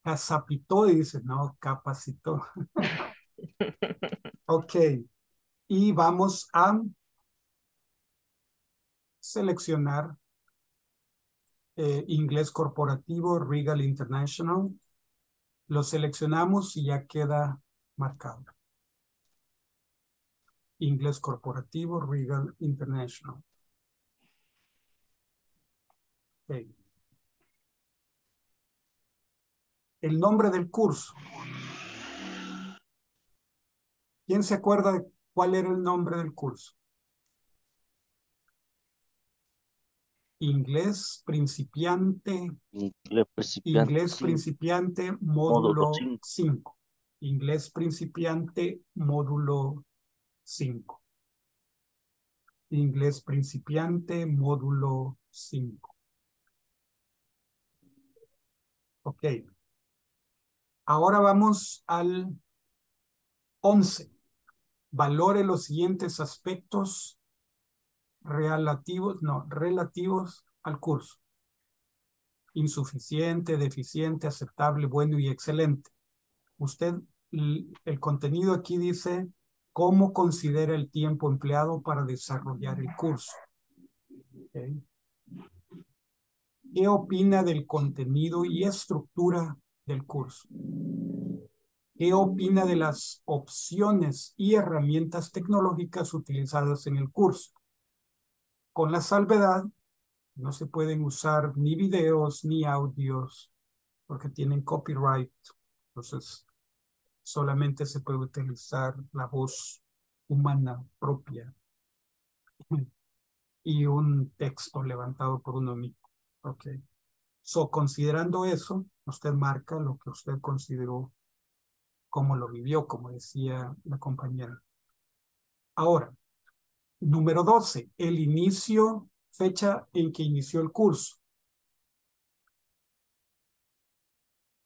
casapitó y dice, no, capacitó. Ok, y vamos a seleccionar Eh, Inglés Corporativo Real International. Lo seleccionamos y ya queda marcado. Inglés Corporativo Real International. Okay. El nombre del curso. ¿Quién se acuerda de cuál era el nombre del curso? Inglés principiante. Inglés principiante. Inglés principiante módulo cinco. Inglés principiante módulo cinco. Inglés principiante módulo cinco. Ok. Ahora vamos al once. Valore los siguientes aspectos relativos, no, relativos al curso. Insuficiente, deficiente, aceptable, bueno y excelente. Usted, el contenido aquí dice cómo considera el tiempo empleado para desarrollar el curso. Okay. ¿Qué opina del contenido y estructura del curso? ¿Qué opina de las opciones y herramientas tecnológicas utilizadas en el curso? Con la salvedad, no se pueden usar ni videos ni audios porque tienen copyright. Entonces, solamente se puede utilizar la voz humana propia y un texto levantado por uno mismo. Ok. So, considerando eso, usted marca lo que usted consideró como lo vivió, como decía la compañera. Ahora, número doce, el inicio, fecha en que inició el curso.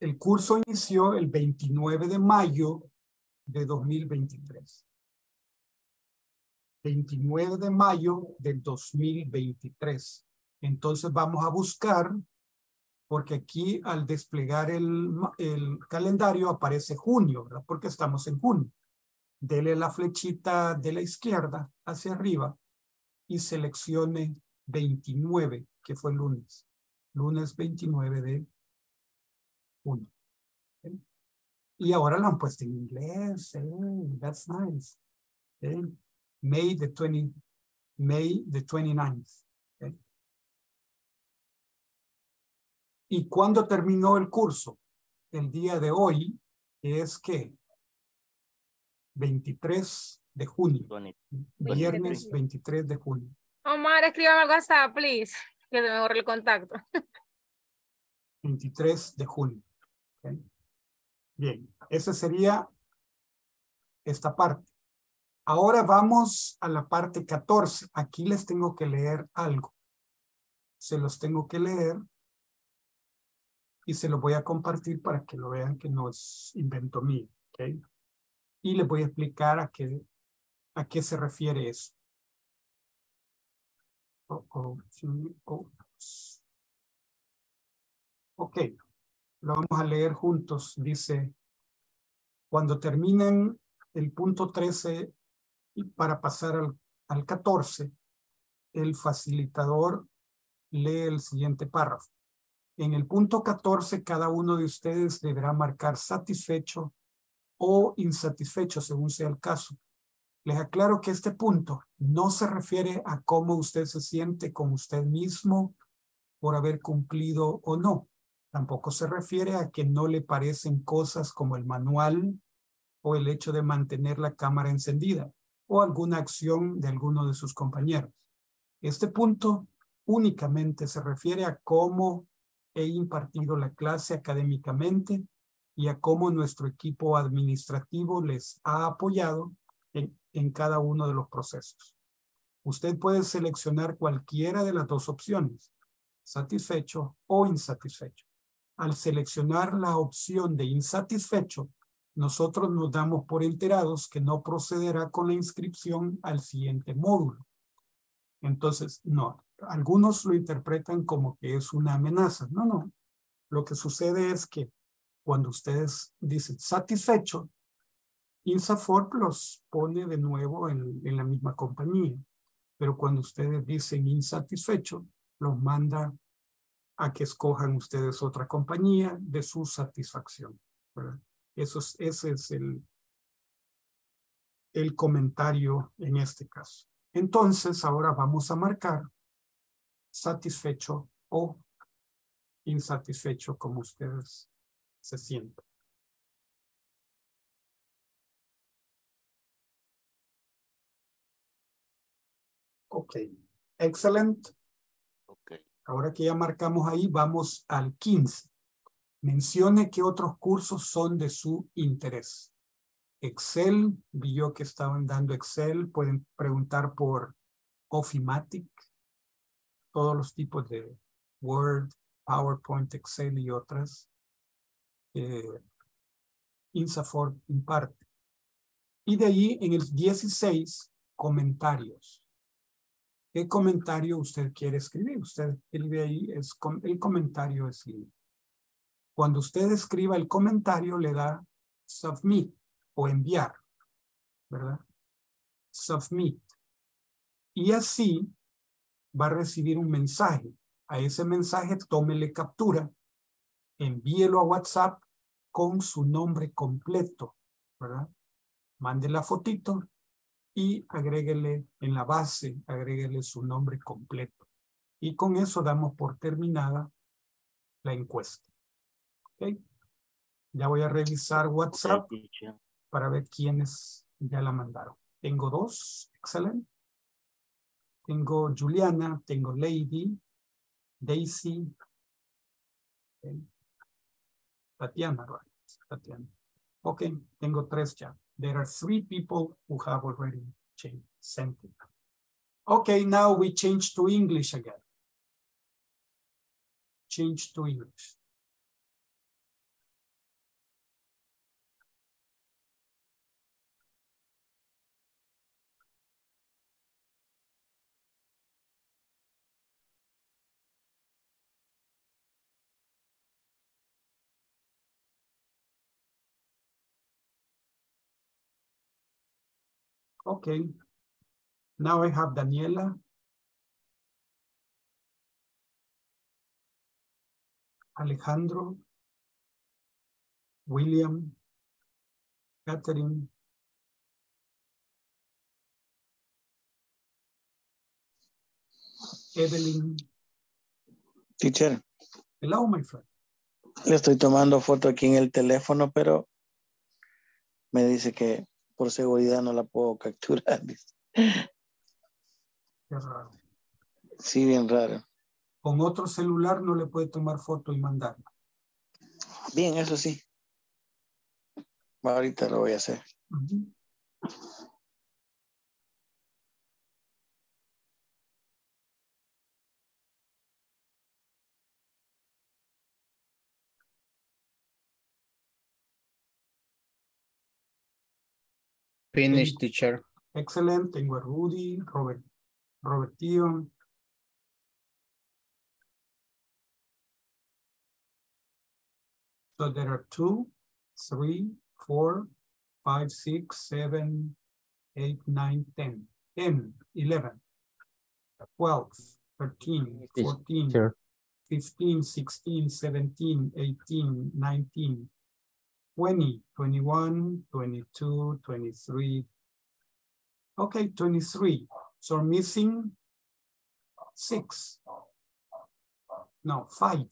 El curso inició el veintinueve de mayo de dos mil veintitrés. veintinueve de mayo del dos mil veintitrés. Entonces vamos a buscar, porque aquí al desplegar el, el calendario aparece junio, ¿verdad? Porque estamos en junio. Dele la flechita de la izquierda hacia arriba y seleccione veintinueve, que fue el lunes. Lunes veintinueve de junio. ¿Okay? Y ahora lo han puesto en inglés. Hey, that's nice. Okay. May the twenty-ninth. Okay. ¿Y cuándo terminó el curso? El día de hoy es que veintitrés de junio. Viernes veintitrés de junio. Omar, escríbame al WhatsApp, please. Que me borre el contacto. veintitrés de junio. Bien, esa sería esta parte. Ahora vamos a la parte catorce. Aquí les tengo que leer algo. Se los tengo que leer y se los voy a compartir para que lo vean que no es invento mío. ¿Okay? Y les voy a explicar a qué, a qué se refiere eso. Oh, oh, oh. Ok. Lo vamos a leer juntos. Dice, cuando terminan el punto trece y para pasar al, al catorce, el facilitador lee el siguiente párrafo. En el punto catorce, cada uno de ustedes deberá marcar satisfecho o insatisfecho, según sea el caso. Les aclaro que este punto no se refiere a cómo usted se siente con usted mismo por haber cumplido o no. Tampoco se refiere a que no le parecen cosas como el manual o el hecho de mantener la cámara encendida o alguna acción de alguno de sus compañeros. Este punto únicamente se refiere a cómo he impartido la clase académicamente y a cómo nuestro equipo administrativo les ha apoyado en, en cada uno de los procesos. Usted puede seleccionar cualquiera de las dos opciones, satisfecho o insatisfecho. Al seleccionar la opción de insatisfecho, nosotros nos damos por enterados que no procederá con la inscripción al siguiente módulo. Entonces, no, algunos lo interpretan como que es una amenaza. No, no. Lo que sucede es que cuando ustedes dicen satisfecho, INSAFORP los pone de nuevo en, en la misma compañía. Pero cuando ustedes dicen insatisfecho, los manda a que escojan ustedes otra compañía de su satisfacción, ¿verdad? Eso es, ese es el, el comentario en este caso. Entonces, ahora vamos a marcar satisfecho o insatisfecho, como ustedes se sientan. Ok, excelente. Okay. Ahora que ya marcamos ahí, vamos al quince. Mencione qué otros cursos son de su interés. Excel, vi yo que estaban dando Excel, pueden preguntar por Ofimatic, todos los tipos de Word, PowerPoint, Excel y otras. Eh, Insafor imparte. Y de ahí en el dieciséis, comentarios. ¿Qué comentario usted quiere escribir? Usted escribe ahí, es com el comentario es libre. Cuando usted escriba el comentario, le da submit o enviar, ¿verdad? Submit. Y así va a recibir un mensaje. A ese mensaje tómele captura, envíelo a WhatsApp con su nombre completo, ¿verdad? Mande la fotito y agréguele en la base, agréguele su nombre completo. Y con eso damos por terminada la encuesta. ¿Okay? Ya voy a revisar WhatsApp para ver quiénes ya la mandaron. Tengo dos, excelente. Tengo Juliana, tengo Lady, Daisy, okay. Tatiana, right? Tatiana. Ok, tengo tres ya. There are three people who have already changed, sent it. Okay, now we change to English again. Change to English. Okay, now I have Daniela, Alejandro, William, Catherine, Evelyn. Teacher. Hello, my friend. Le estoy tomando foto aquí en el teléfono, pero me dice que por seguridad no la puedo capturar. Qué raro. Sí, bien raro. Con otro celular no le puede tomar foto y mandarla. Bien, eso sí. Ahorita lo voy a hacer. Uh-huh. Finish, teacher. Excellent. Tengo a Rudy, Robert, Robertillo. So there are two, three, four, five, six, seven, eight, nine, ten, ten, eleven, twelve, thirteen, fourteen, fifteen, sixteen, seventeen, eighteen, nineteen. twenty, twenty-one, twenty-two, twenty-three. Okay, twenty-three. So missing six. No, five.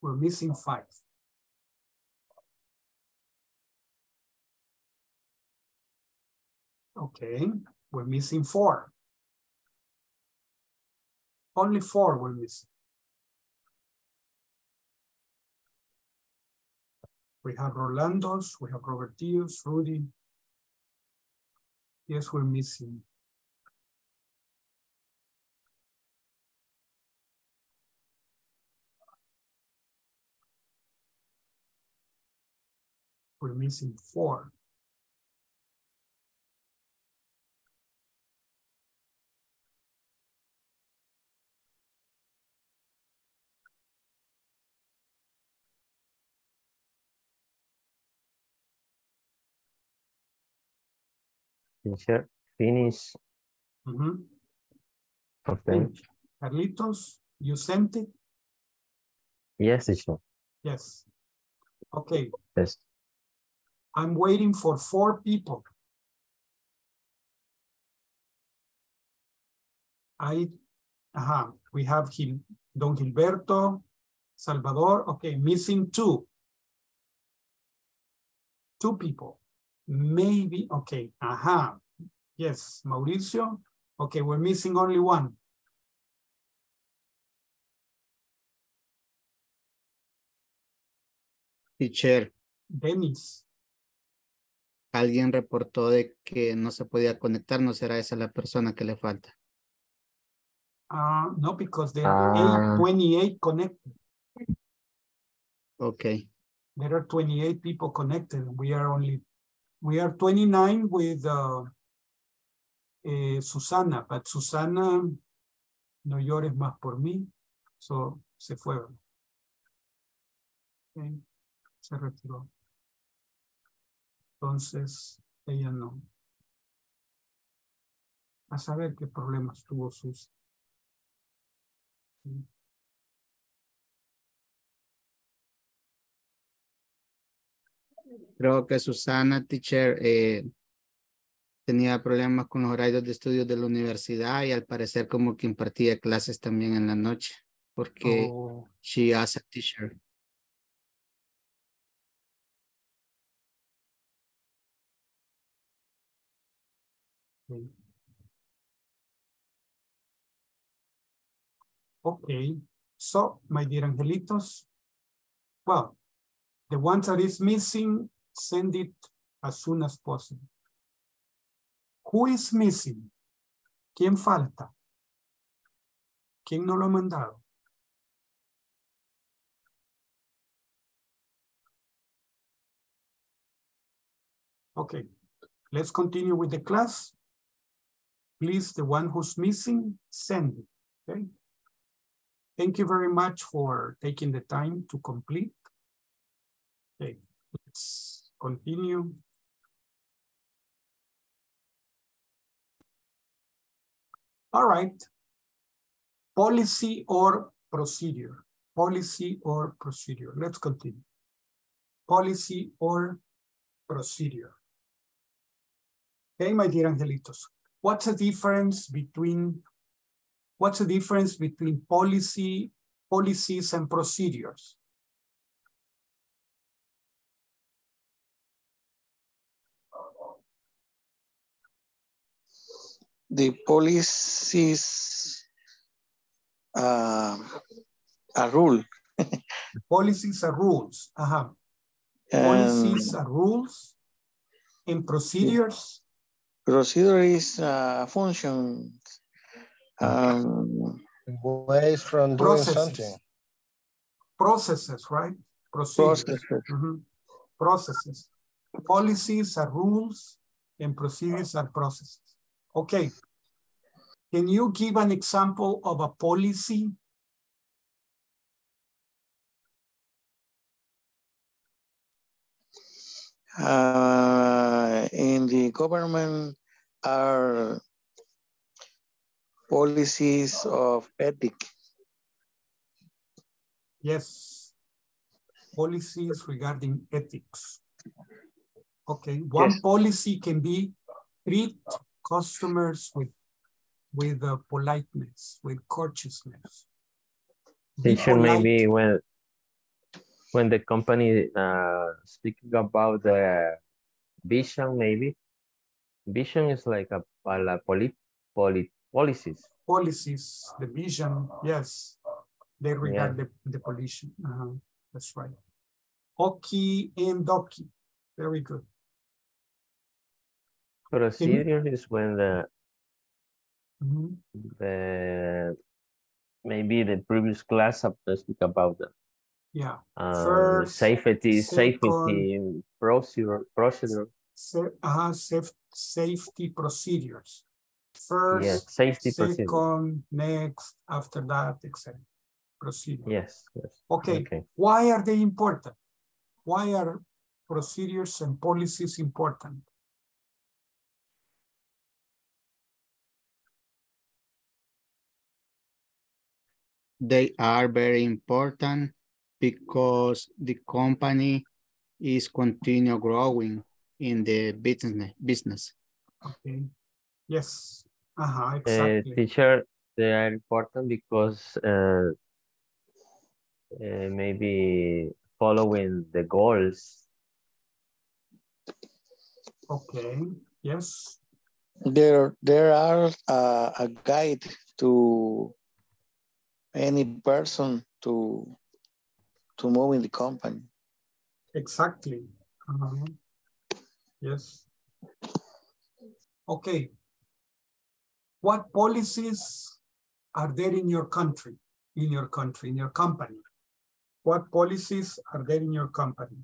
We're missing five. Okay, we're missing four. Only four we're missing. We have Rolando's, we have Robertillo's, Rudy. Yes, we're missing. We're missing four. Teacher, finish. Mm-hmm. Okay. Carlitos, you sent it? Yes, teacher. Yes. Okay. Yes. I'm waiting for four people. I, uh-huh. We have Gil, Don Gilberto, Salvador. Okay, missing two. Two people. Maybe, okay, aha. Uh-huh. Yes, Mauricio. Okay, we're missing only one. Teacher. Denis. Alguien reportó de que no se podía conectar, ¿no será esa la persona que le falta? Uh, no, because there are uh, twenty-eight connected. Okay. There are twenty-eight people connected. We are only, we are twenty-nine with uh, uh, Susana, but Susana, no llores más por mí, so se fue. Okay. Se retiró. Entonces, ella no. A saber qué problemas tuvo Susi. Creo que Susana, teacher, eh, tenía problemas con los horarios de estudios de la universidad y al parecer como que impartía clases también en la noche porque oh. She was a teacher. Okay. Okay, so my dear Angelitos, well, the one that is missing, send it as soon as possible. Who is missing? ¿Quién falta? ¿Quién no lo ha mandado? Okay, let's continue with the class. Please, the one who's missing, send it, okay? Thank you very much for taking the time to complete. Okay, let's continue. All right. Policy or procedure. Policy or procedure. Let's continue. Policy or procedure. Okay, my dear Angelitos. What's the difference between What's the difference between policy, policies and procedures? The policies uh, are rules. Policies are rules. Uh-huh. Policies um, are rules and procedures. Procedure is uh, function. Um, ways from doing processes. Something. Processes, right? Procedures. Processes. Mm-hmm. Processes. Policies are rules and procedures are processes. Okay. Can you give an example of a policy? Uh, in the government are policies of ethics. Yes. Policies regarding ethics. Okay. One yes. Policy can be treat customers with with uh, politeness, with courteousness. Teacher, maybe when when the company uh, speaking about the vision, maybe vision is like a, a la polit polit. Policies. Policies, the vision, yes. They regard yeah. the, the pollution. Uh-huh. That's right. Oki and Doki. Very good. Procedure is when the, mm-hmm. the maybe the previous class have to speak about the yeah. Um, First, safety, second, safety procedure. procedure. Uh-huh, safe, safety procedures. First, yes, safety second, procedure. Next, after that, et cetera. Procedure. Yes. yes. Okay. okay. Why are they important? Why are procedures and policies important? They are very important because the company is continue growing in the business. business. Okay. Yes. Uh-huh, exactly. Uh, teacher, they are important because uh, uh, maybe following the goals. Okay. Yes. There, there are uh, a guide to any person to to move in the company. Exactly. Uh-huh. Yes. Okay. What policies are there in your country? In your country, in your company? What policies are there in your company?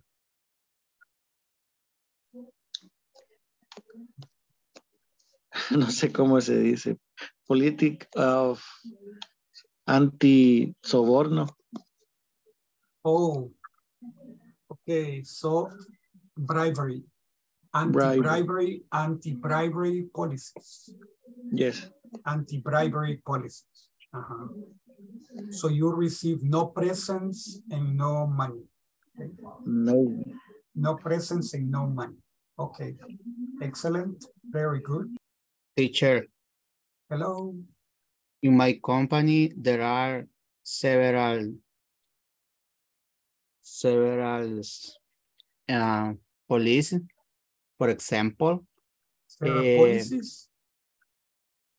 No sé cómo se dice. Politic of anti-soborno. Oh, okay. So bribery, anti-bribery, anti-bribery policies. Yes. Anti-bribery policies. Uh-huh. So you receive no presents and no money. Okay. No. No presents and no money. Okay. Excellent. Very good. Teacher. Hello. In my company, there are several, several uh, police. For example, there are uh, policies.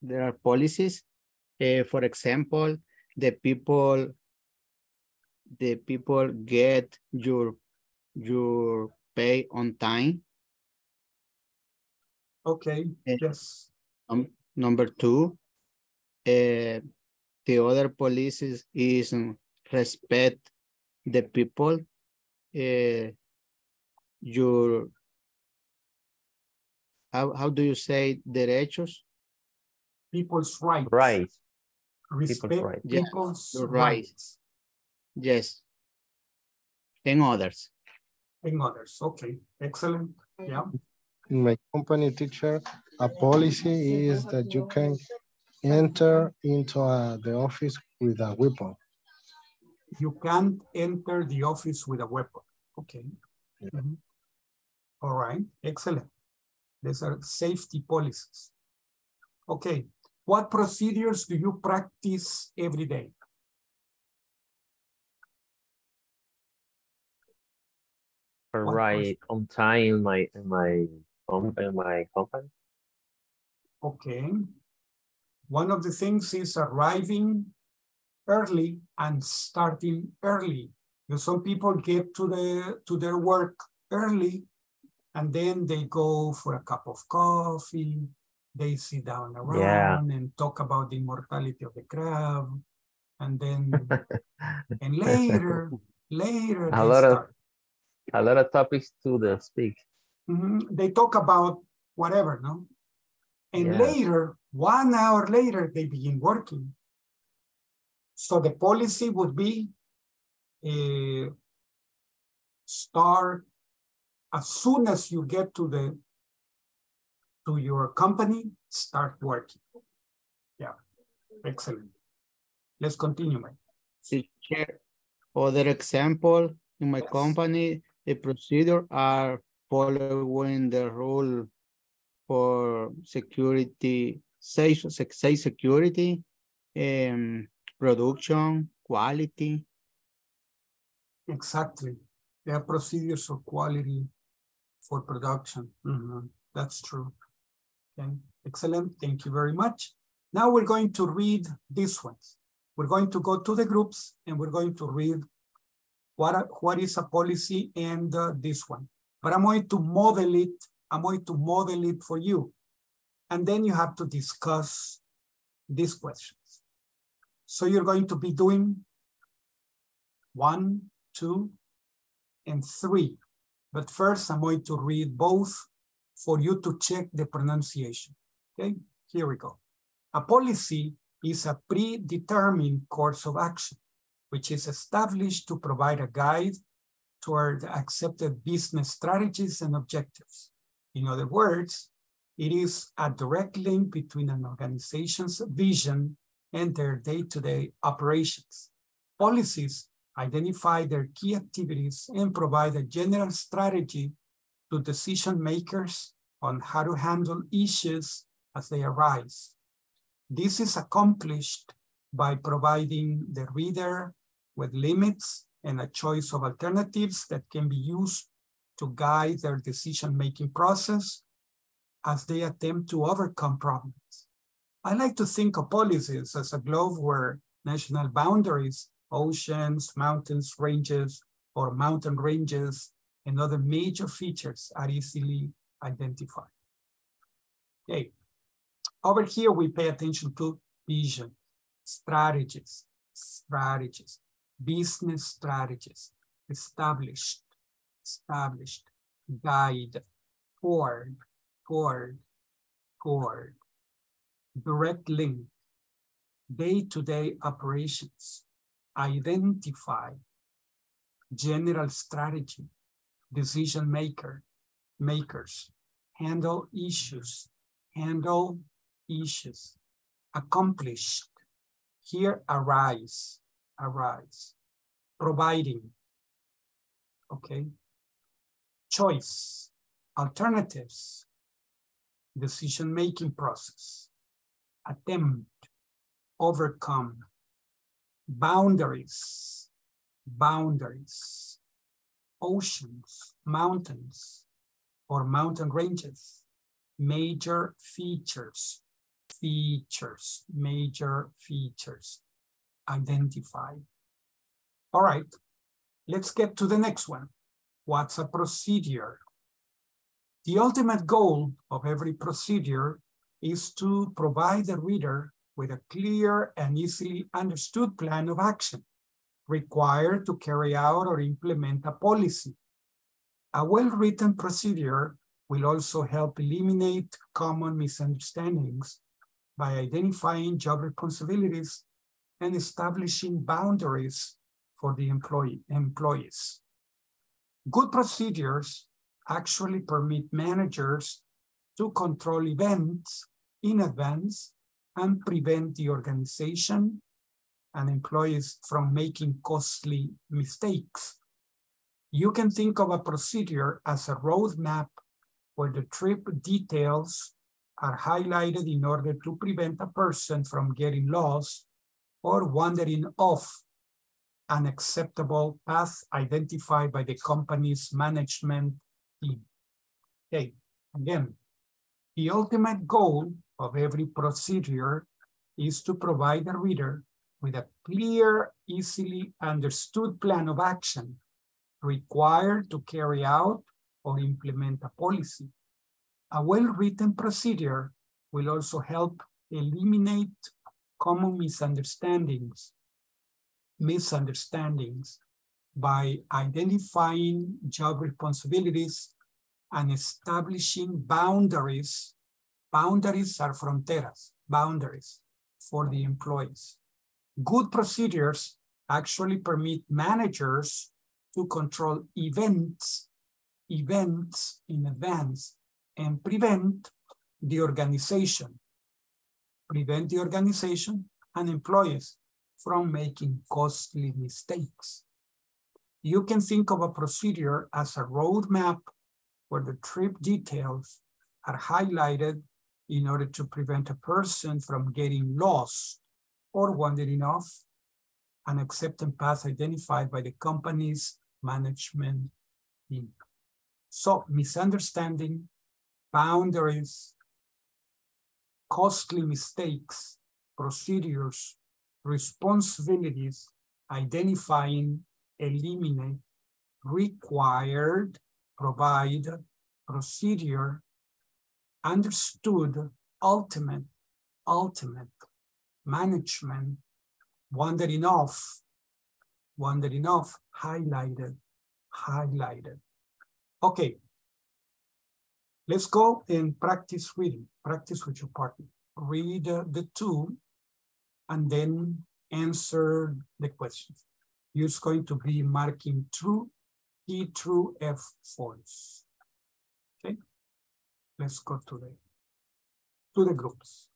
There are policies. Uh, for example, the people, the people get your your pay on time. Okay. Uh, yes. Um, number two, uh, the other policies is respect the people. Uh, your how how do you say derechos? People's rights. Right. Respect people's rights. People's yes. rights. Yes. And others. And others. Okay. Excellent. Yeah. In my company, teacher, a policy is that you can enter into uh, the office with a weapon. You can't enter the office with a weapon. Okay. Yeah. Mm-hmm. All right. Excellent. These are safety policies. Okay. What procedures do you practice every day? Right on time in my in my in my company. Okay. One of the things is arriving early and starting early. Because some people get to the to their work early, and then they go for a cup of coffee. They sit down around yeah. and talk about the immortality of the crab, and then and later, later a they lot start. Of a lot of topics to the speak. Mm-hmm. They talk about whatever, no, and yeah. later, one hour later, they begin working. So the policy would be uh, start as soon as you get to the. To your company, start working. Yeah, excellent. Let's continue, Mike. Other example in my yes. company, the procedure are following the rule for security, safe, safe security, um, production, quality. Exactly. There are procedures of quality for production. Mm-hmm. That's true. Okay. Excellent. Thank you very much. Now we're going to read these ones. We're going to go to the groups and we're going to read what, a, what is a policy and uh, this one. But I'm going to model it. I'm going to model it for you. And then you have to discuss these questions. So you're going to be doing one, two, and three. But first, I'm going to read both for you to check the pronunciation. Okay, here we go. A policy is a predetermined course of action, which is established to provide a guide toward accepted business strategies and objectives. In other words, it is a direct link between an organization's vision and their day-to-day operations. Policies identify their key activities, and provide a general strategy to decision makers on how to handle issues as they arise. This is accomplished by providing the reader with limits and a choice of alternatives that can be used to guide their decision-making process as they attempt to overcome problems. I like to think of policies as a globe where national boundaries, oceans, mountains, ranges, or mountain ranges, and other major features are easily identified. Okay, over here we pay attention to vision, strategies, strategies, business strategies, established, established, guide, toward, toward, toward, direct link, day-to-day operations, identify, general strategy, decision maker, makers, handle issues, handle issues, accomplished, here arise, arise, providing, okay, choice, alternatives, decision-making process, attempt, overcome, boundaries, boundaries, oceans, mountains, or mountain ranges, major features, features, major features, identified. All right, let's get to the next one. What's a procedure? The ultimate goal of every procedure is to provide the reader with a clear and easily understood plan of action required to carry out or implement a policy. A well-written procedure will also help eliminate common misunderstandings by identifying job responsibilities and establishing boundaries for the employee, employees. Good procedures actually permit managers to control events in advance and prevent the organization and employees from making costly mistakes. You can think of a procedure as a roadmap where the trip details are highlighted in order to prevent a person from getting lost or wandering off an acceptable path identified by the company's management team. Okay, again, the ultimate goal of every procedure is to provide the reader with a clear, easily understood plan of action required to carry out or implement a policy. A well-written procedure will also help eliminate common misunderstandings, misunderstandings by identifying job responsibilities and establishing boundaries. Boundaries are fronteras, boundaries for the employees. Good procedures actually permit managers to control events, events in advance and prevent the organization, prevent the organization and employees from making costly mistakes. You can think of a procedure as a roadmap where the trip details are highlighted in order to prevent a person from getting lost or wandering off an acceptance path identified by the company's management team. So misunderstanding, boundaries, costly mistakes, procedures, responsibilities, identifying, eliminate, required, provide, procedure, understood, ultimate, ultimate, management, wandering off, wandering off, highlighted, highlighted. Okay, let's go and practice reading, practice with your partner. Read the two and then answer the questions. You're going to be marking true, T true, F false. Okay, let's go to the, to the groups.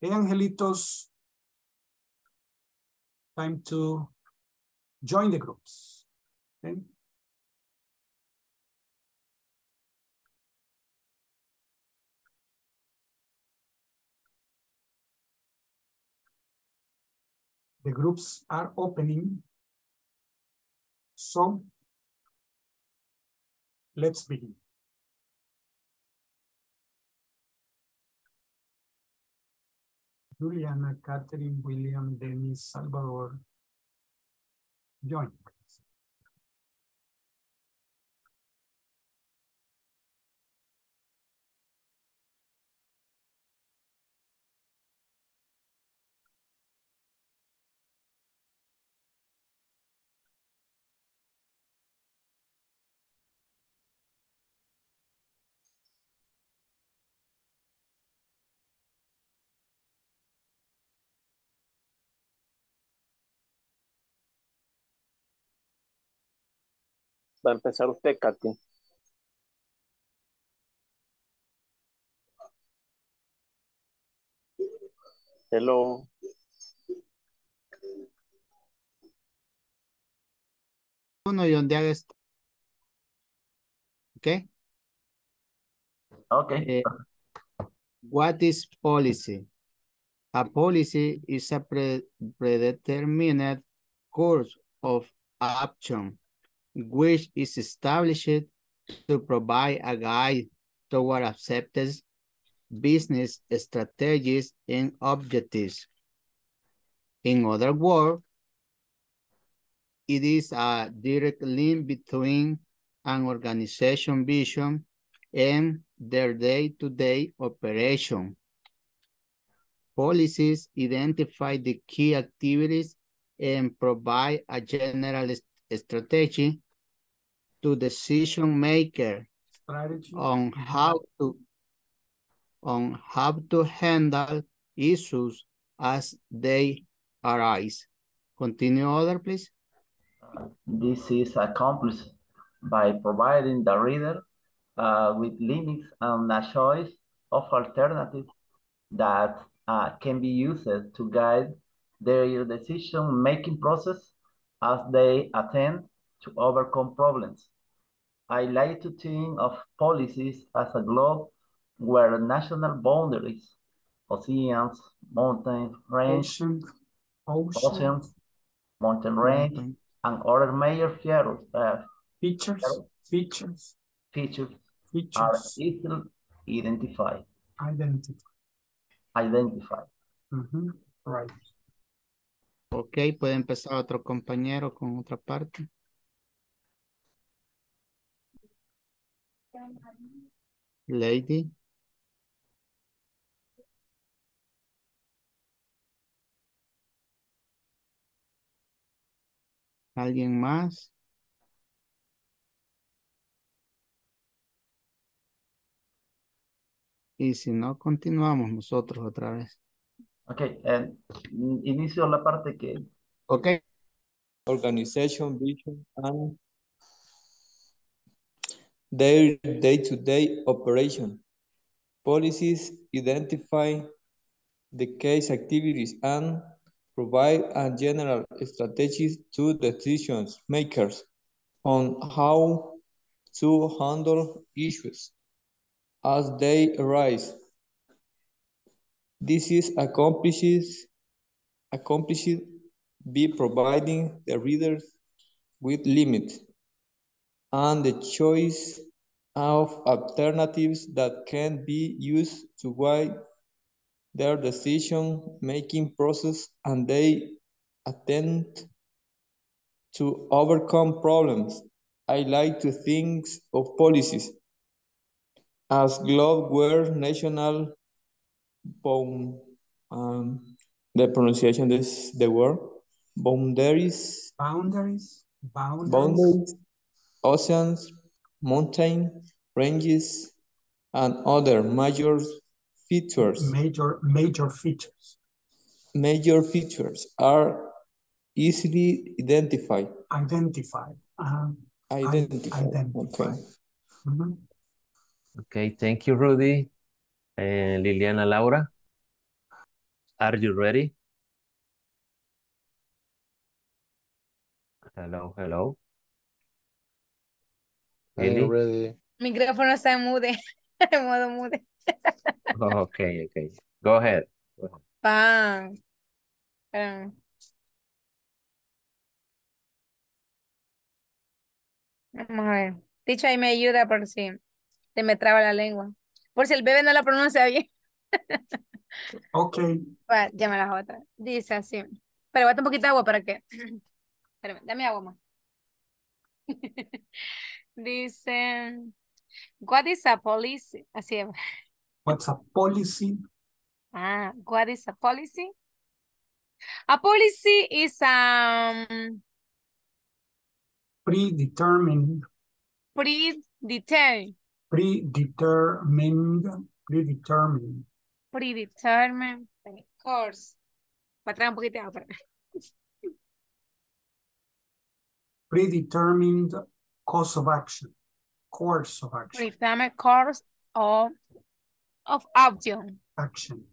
Hey, angelitos, time to join the groups. Okay. The groups are opening. So let's begin. Juliana, Catherine, William, Dennis, Salvador, join. Va a empezar usted, Katy. Hello. Uno y donde haga esto. Okay. Okay. Uh, what is policy? A policy is a pre predetermined course of action, which is established to provide a guide toward accepted business strategies and objectives. In other words, it is a direct link between an organization's vision and their day-to-day operation. Policies identify the key activities and provide a general strategy to decision maker strategy. on how to on how to handle issues as they arise. Continue other, please. This is accomplished by providing the reader uh, with limits and a choice of alternatives that uh, can be used to guide their decision-making process as they attempt to overcome problems. I like to think of policies as a globe where national boundaries, oceans, mountain range, ocean, ocean. oceans, mountain range, mountain. and other major features, uh, features, features, features, features are easily identified. Identified. Identified. Mm-hmm. Right. Okay, puede empezar otro compañero con otra parte. Lady. ¿Alguien más? Y si no, continuamos nosotros otra vez. Ok, um, inicio la parte que... Ok. Organization, vision, and... their day-to-day operation. Policies identify the case activities and provide a general strategy to decision makers on how to handle issues as they arise. This is accomplishes, accomplishes by providing the readers with limits and the choice of alternatives that can be used to guide their decision-making process and they attempt to overcome problems. I like to think of policies as globe where national bound, um, the pronunciation is the word, boundaries, boundaries, boundaries, boundaries oceans, mountain ranges, and other major features. Major, major features. Major features are easily identified. Identified. Uh, identified. identified. Okay. Mm-hmm. Okay. Thank you, Rudy. Uh, Liliana, Laura, are you ready? Hello, hello. Are you Really? ready? Micrófono está en mute. En modo mute. Okay, okay. Go ahead. Go ahead. Pan. Um. Vamos a ver. Dicho ahí me ayuda por si se me traba la lengua. Por si el bebé no la pronuncia bien. Ok. Bueno, ya me las otras. Dice así. Pero bota un poquito de agua para que... Espérame, dame agua más. Dice... What is a policy? Así es. What's a policy? Ah, what is a policy? A policy is a... Um, predetermined. Predetermined. Predetermined. Predetermined. Predetermined. Of course. Para atrás un poquito de agua. Predetermined course of action. Course of action. Predetermined course of, of action. Action.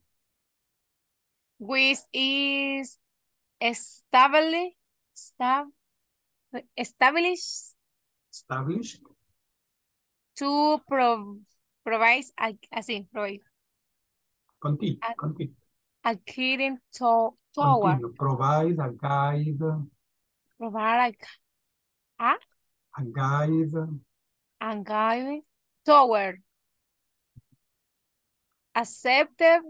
Which is established. Stab, established. Established. To pro, provide. Así, provide. Continue. A, continue. Adhering to, toward. Continue. Provide a guide. Provide a, a? a guide. A guide toward. Accepted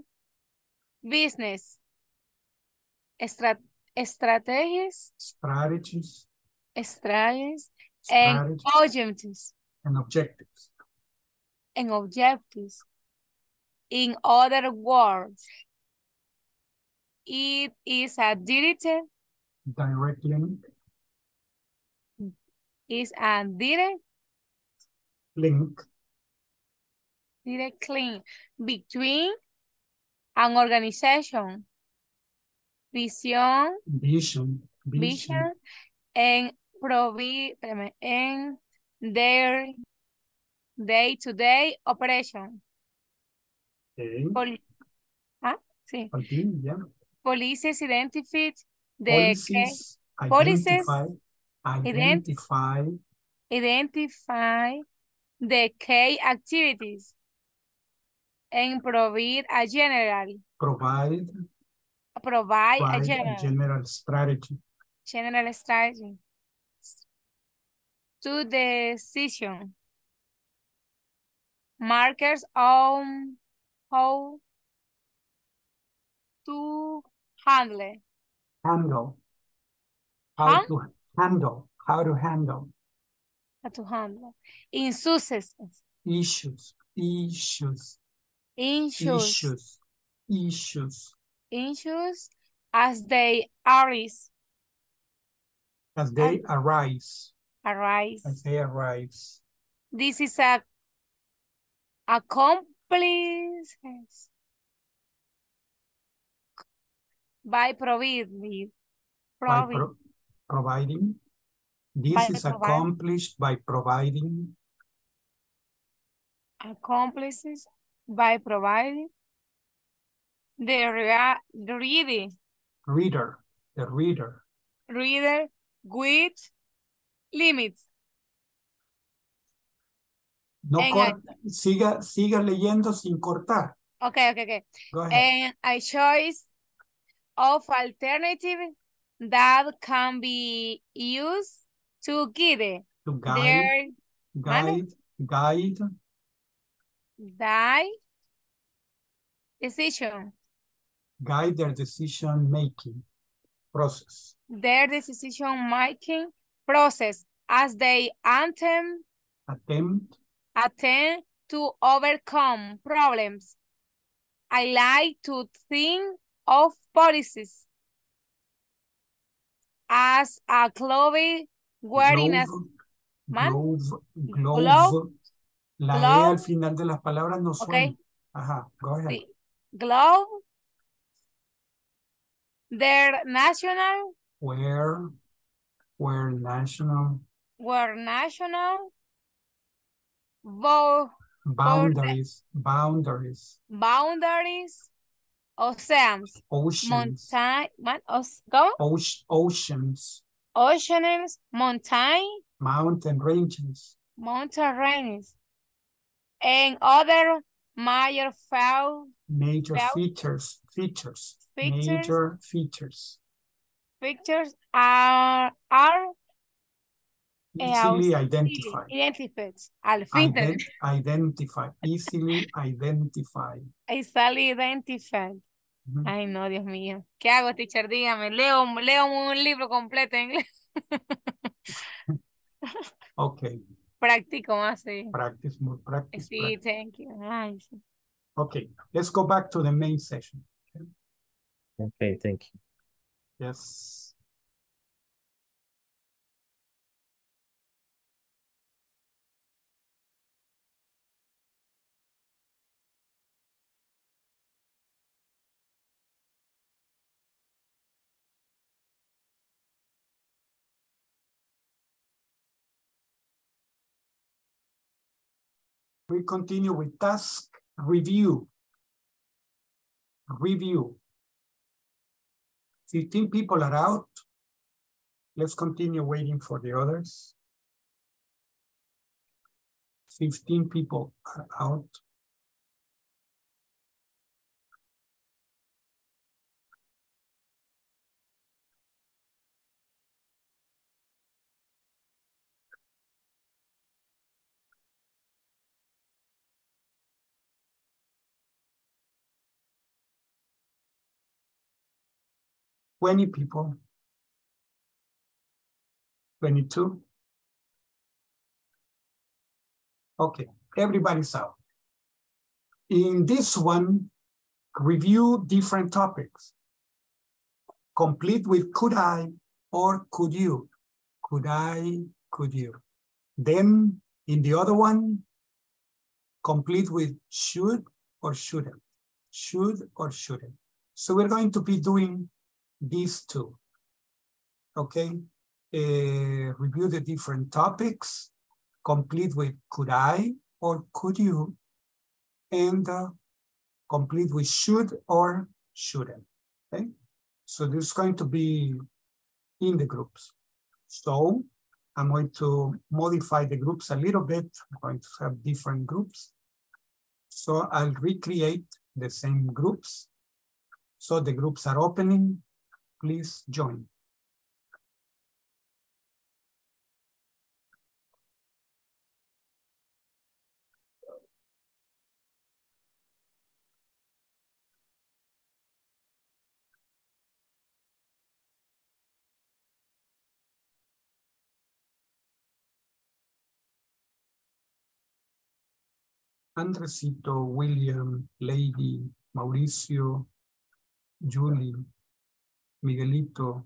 business. Strat, strategies. Strategies. Strategies. And objectives. And objectives. And objectives. In other words, it is a direct direct link. Is a direct link. Direct link between an organization, vision, vision, vision, vision and provi and their day-to-day operation. Okay. Pol ah, sí. Continue, yeah. Policies identify the policies, policies identify, identify identify the key activities and provide a general provide provide, provide a, general, a general strategy general strategy to the decision markers on how to handle handle how huh? to handle how to handle how to handle issues issues issues issues issues issues as they arise as they as arise arise as they arise this is a a complex By providing, by pro providing, this by is providing. accomplished by providing. Accomplishes by providing the, rea the reader, reader, the reader, reader with limits. No siga, siga leyendo sin cortar. Okay, okay, okay. Go ahead. And I choose. Of alternative that can be used to guide, to guide, their, guide, guide, guide, decision, guide their decision making process, their decision making process as they attempt, attempt, attempt to overcome problems. I like to think of policies as a glove wearing a glove, glove, glove, la glove. E al final de las palabras no okay. suena. Ajá, go ahead. Sí. Glove, their national, where, where national, where national, bo, boundaries, border, boundaries, boundaries. Oceans, oceans, mountain, man, os, go? Oceans, oceans, mountain, mountain ranges, mountain ranges, and other major foul, major foul, features, features, features, major features, features are are easily identified, identified, Ident, identified, easily identified, easily identified. Mm-hmm. Ay, no, Dios mío. ¿Qué hago, teacher? Dígame. Leo, leo un libro completo en inglés. Ok. Practico más, sí. Practice more, practice. Sí, practice. Thank you. Ay, sí. Ok, let's go back to the main session. Okay, okay, thank you. Yes. We continue with task review. Review. fifteen people are out. Let's continue waiting for the others. fifteen people are out. twenty people, twenty-two. Okay, everybody's out. In this one, review different topics. Complete with could I or could you? Could I, could you? Then in the other one, complete with should or shouldn't? Should or shouldn't? So we're going to be doing these two, okay? Uh, review the different topics, complete with could I or could you, and uh, complete with should or shouldn't, okay? So this is going to be in the groups. So I'm going to modify the groups a little bit. I'm going to have different groups. So I'll recreate the same groups. So the groups are opening. Please join. Andresito, William, Lady, Mauricio, Julie, Miguelito,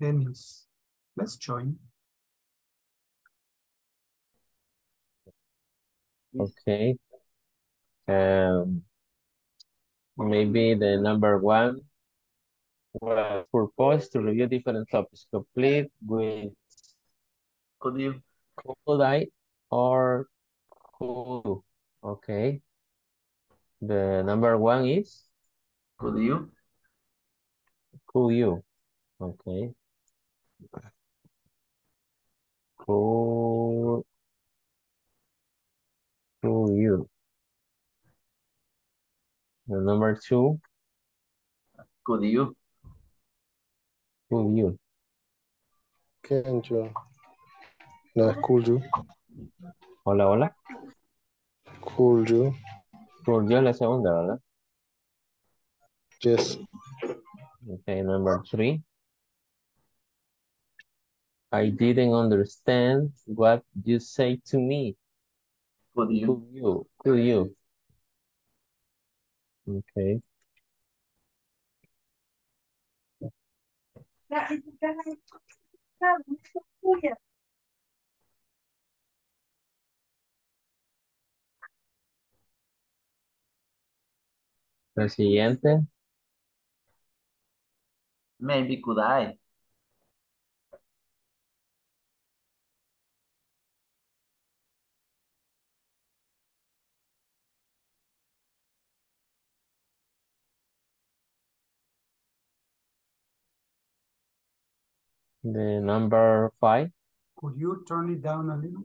Dennis, let's join. Okay. Um, maybe the number one was proposed to review different topics. Complete with could you, could I, or could? Okay. The number one is could you. Could you? Okay. Could, could you? The number two. Could you? Could you? Can you? No, could you? Hola, hola. Could you? Could you la segunda, ¿verdad? Yes. Okay, number three. I didn't understand what you said to me. Could you? Could you? Could you? Okay. El siguiente. Maybe could I? The number five. Could you turn it down a little?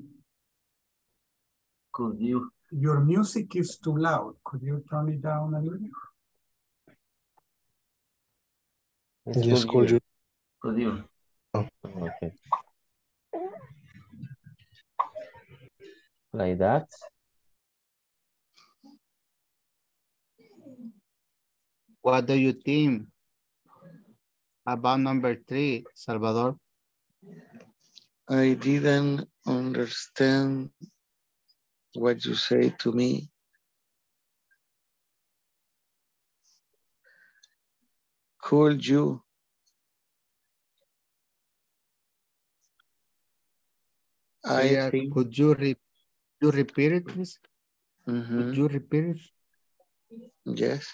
Could you? Your music is too loud. Could you turn it down a little? Yes, yes could you? Could you? Oh, okay. Like that. What do you think about number three, Salvador? I didn't understand what you say to me. Could you? I yeah, think. Could you, re you repeat it, please? Mm-hmm. Could you repeat it? Yes.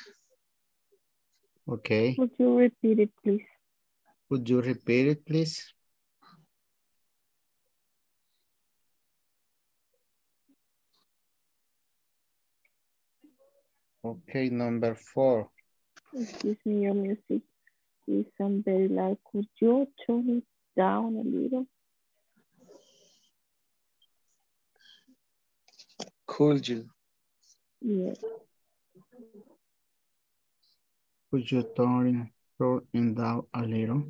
Okay. Could you repeat it, please? Could you repeat it, please? Okay, number four. Excuse me, your music is very loud. Could you turn it down a little? Could you? Yes. Could you turn it down a little?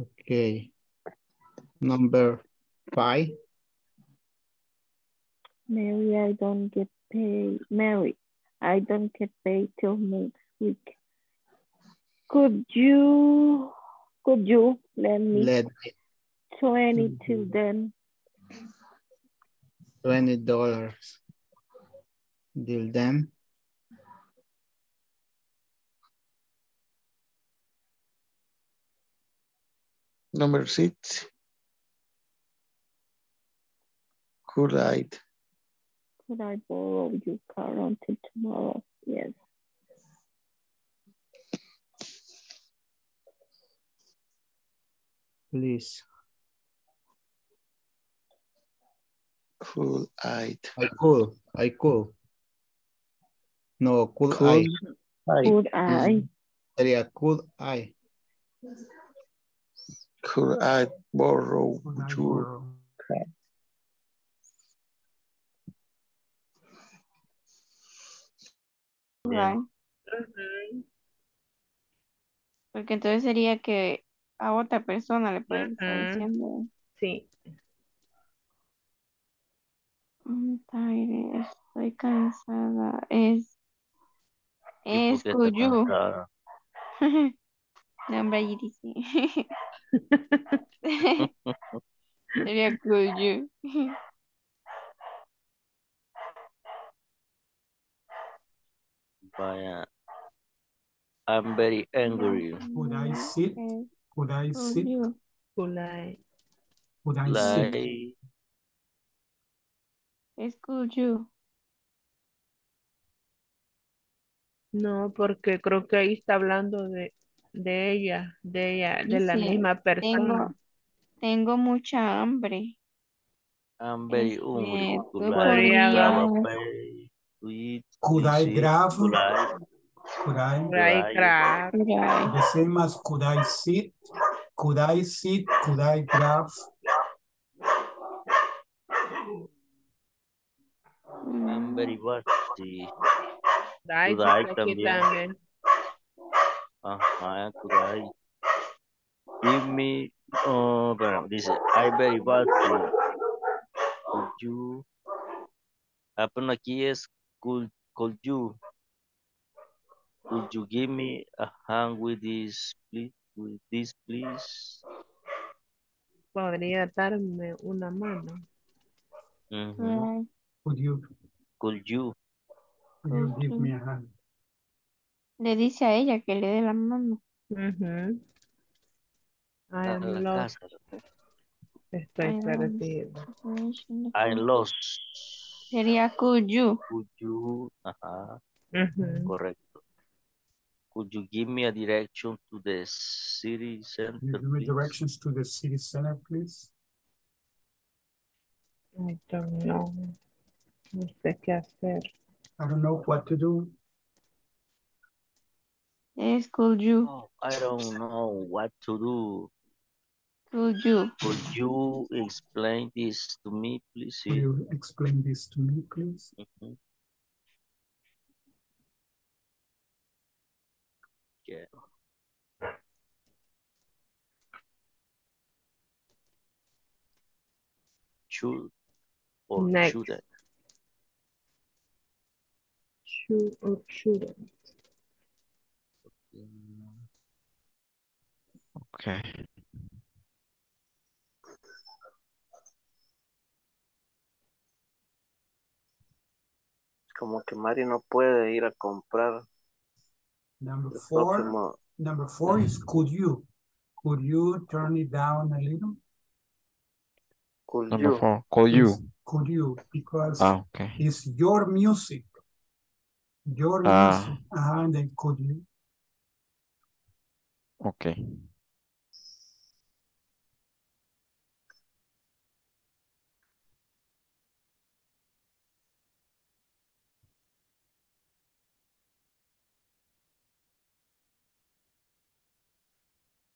Okay. Number five. Mary, I don't get paid. Mary, I don't get paid till next week. Could you, could you let me? Let me. twenty till then. Twenty dollars till then. Number six. Could I? Could I borrow your car until tomorrow? Yes. Please. Could I? I could. I could. No, could, could I? I? Could I? Yeah, could I? Could I borrow your car? Right. Uh-huh. Porque entonces sería que a otra persona le pueden estar diciendo. Sí. Estoy cansada. Es. Es cuyo. No, hombre, allí dice. Sería cuyo. I am very angry. Could I sit? Could I sit? Could I? Could I like, sit? Es could you. No, porque creo que ahí está hablando de, de ella, de ella, de la sí, misma persona. Tengo, tengo mucha hambre. I'm very hungry. Could I grab? Could I? Could I, could I grab? The same as could I sit? Could I sit? Could I grab? I'm very thirsty. Could I también? Ajá, could I? Give me, oh, bueno, dice, I'm very thirsty. Could you? Ah, pero aquí es Could, could you could you give me a hand with this please with this please? Podría darme una mano. Mm-hmm. Could you could you could you give me a hand? Le dice a ella que le dé la mano. Mm-hmm. I am uh, lost. Estoy perdido. I'm lost. Sería could you. Could you, ajá, uh-huh. Correcto. Could you give me a direction to the city center, Could you give please? me directions to the city center, please? I don't know. No sé qué hacer. I don't know what to do. Yes, could you? Oh, I don't know what to do. Could you? Could you explain this to me, please? Could you explain this to me, please? Mm-hmm. Yeah. Should or Next. shouldn't? Should or shouldn't? Okay. Como que Mari no puede ir a comprar. Number four. Próximo. Number four is could you? Could you turn it down a little? Could Number you? four. Could you? It's, could you? Because ah, okay. it's your music. Your ah. music. Uh-huh, and then could you? Okay.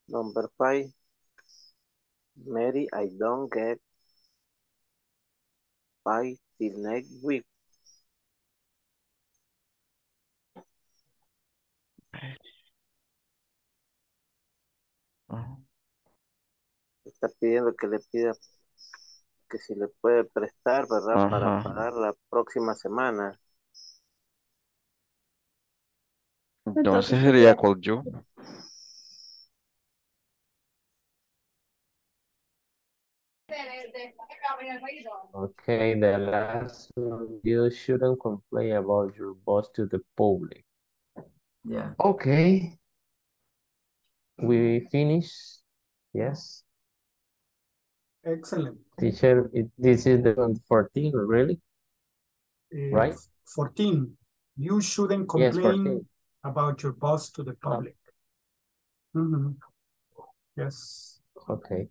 Number five. Mary, I don't get by till next week. Uh-huh. Está pidiendo que le pida que si le puede prestar, ¿verdad? Uh-huh. Para pagar la próxima semana. Entonces sería call you. Okay, the last one, you shouldn't complain about your boss to the public. Yeah. Okay. We finish. Yes. Excellent. Teacher, it, this is the fourteen, really? Uh, right? fourteen. You shouldn't complain yes, about your boss to the public. Oh. Mm-hmm. Yes. Okay.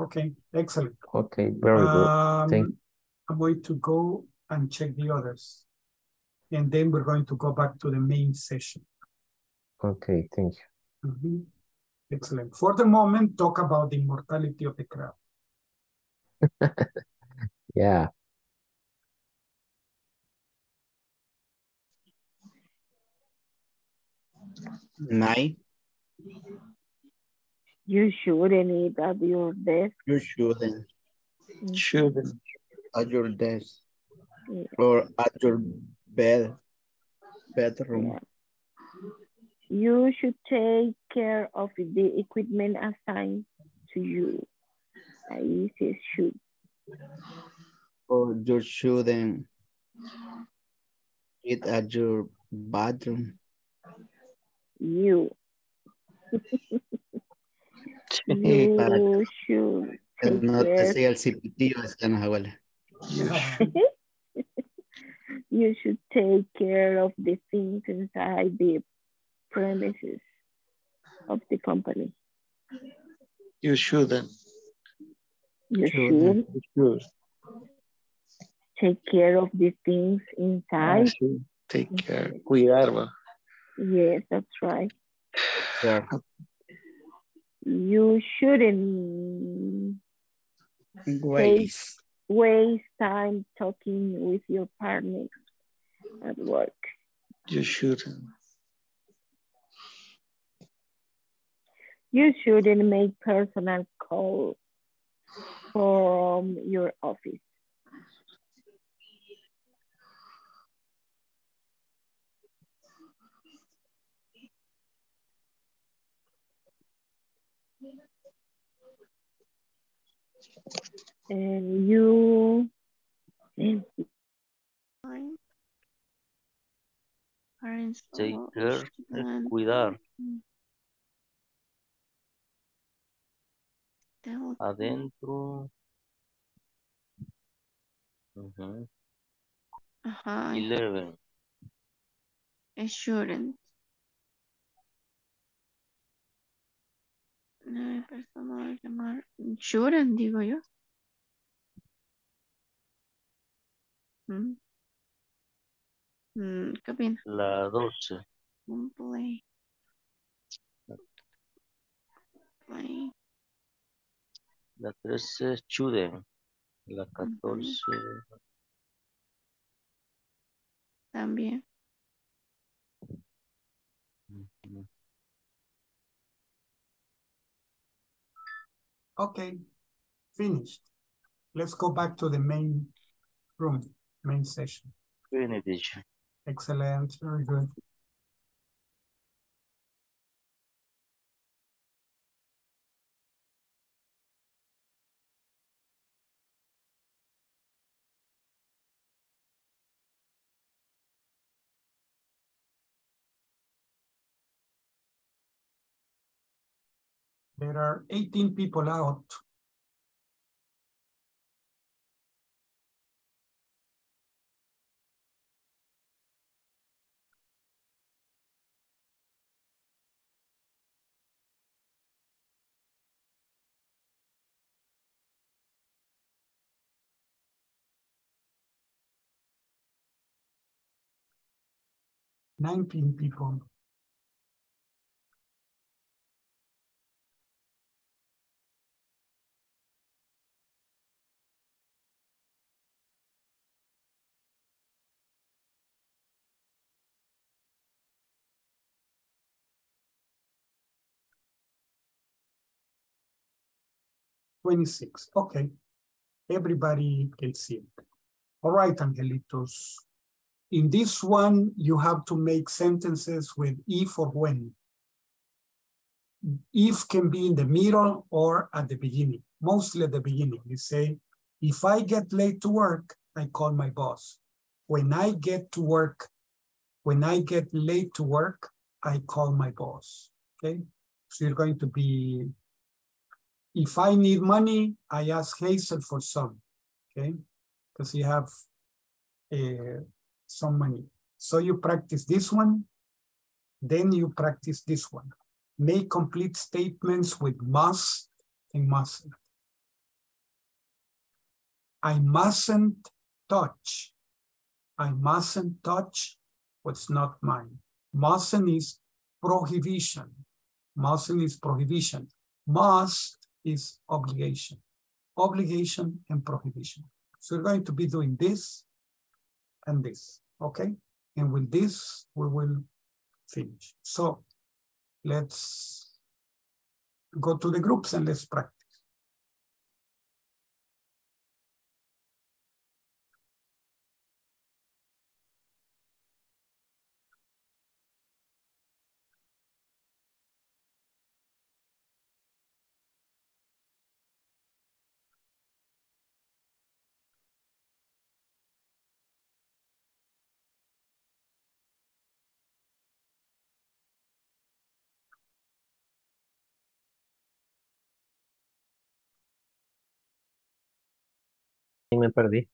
Okay, excellent. Okay, very good. Um, Thank you. I'm going to go and check the others. And then we're going to go back to the main session. Okay, thank you. Mm-hmm. Excellent. For the moment, talk about the immortality of the crowd. Yeah. Nine. You shouldn't eat at your desk. You shouldn't. Mm-hmm. Shouldn't at your desk. Yeah. Or at your bed, bedroom. Yeah. You should take care of the equipment assigned to you. I say should. Or you shouldn't eat at your bathroom. You. Sí, para que no te sea el cipitillo de canas, abuela. You should take care of the things inside the premises of the company. You shouldn't. You should. You should. Take care of the things inside. Take care. Cuidarla. Yes, that's right. Yeah. You shouldn't waste. waste time talking with your partner at work. You shouldn't. You shouldn't make personal calls from your office. And you parents take care and cuidar. Adentro. Uh-huh. Uh-huh. eleven. It shouldn't. No, personal llamar. Shouldn't, digo yo. Mm. Mm, ¿qué opinas? La doce. Complain. Ay. La trece es Chuden. La catorce. Uh-huh. También. Uh-huh. Okay, finished. Let's go back to the main room, main session. Finished. Excellent, very good. There are eighteen people out. nineteen people. twenty-six. Okay. Everybody can see it. All right, Angelitos. In this one, you have to make sentences with if or when. If can be in the middle or at the beginning, mostly at the beginning. You say, if I get late to work, I call my boss. When I get to work, when I get late to work, I call my boss. Okay. So you're going to be. If I need money, I ask Hazel for some, okay? Because you have uh, some money. So you practice this one, then you practice this one. Make complete statements with must and mustn't. I mustn't touch. I mustn't touch what's not mine. Mustn't is prohibition. Mustn't is prohibition. Must is obligation, obligation and prohibition. So we're going to be doing this and this, okay? And with this, we will finish. So let's go to the groups and let's practice. Me perdí.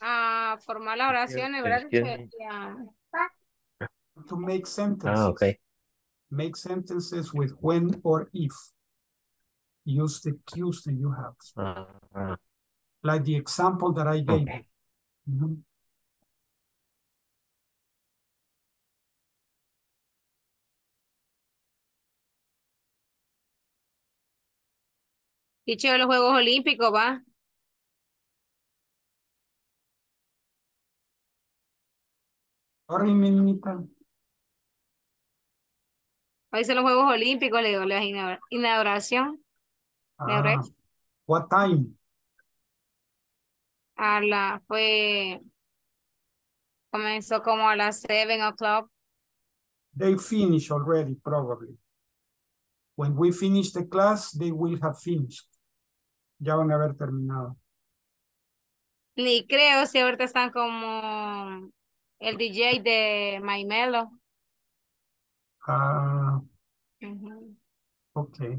Ah, formar la oración, ¿verdad? To make sentences. Ah, okay. Make sentences with when or if. Use the cues that you have. Uh-huh. Like the example that I gave. Okay. Mm-hmm. Dicho de los Juegos Olímpicos, va. Hoy son los Juegos Olímpicos, le digo, la inauguración. Ah, what time? A la, fue, comenzó como a las seven o'clock. They finish already, probably. When we finish the class, they will have finished. Ya van a haber terminado. Ni creo si ahorita están como el D J de Maimelo. Ah. Uh, uh-huh. Okay.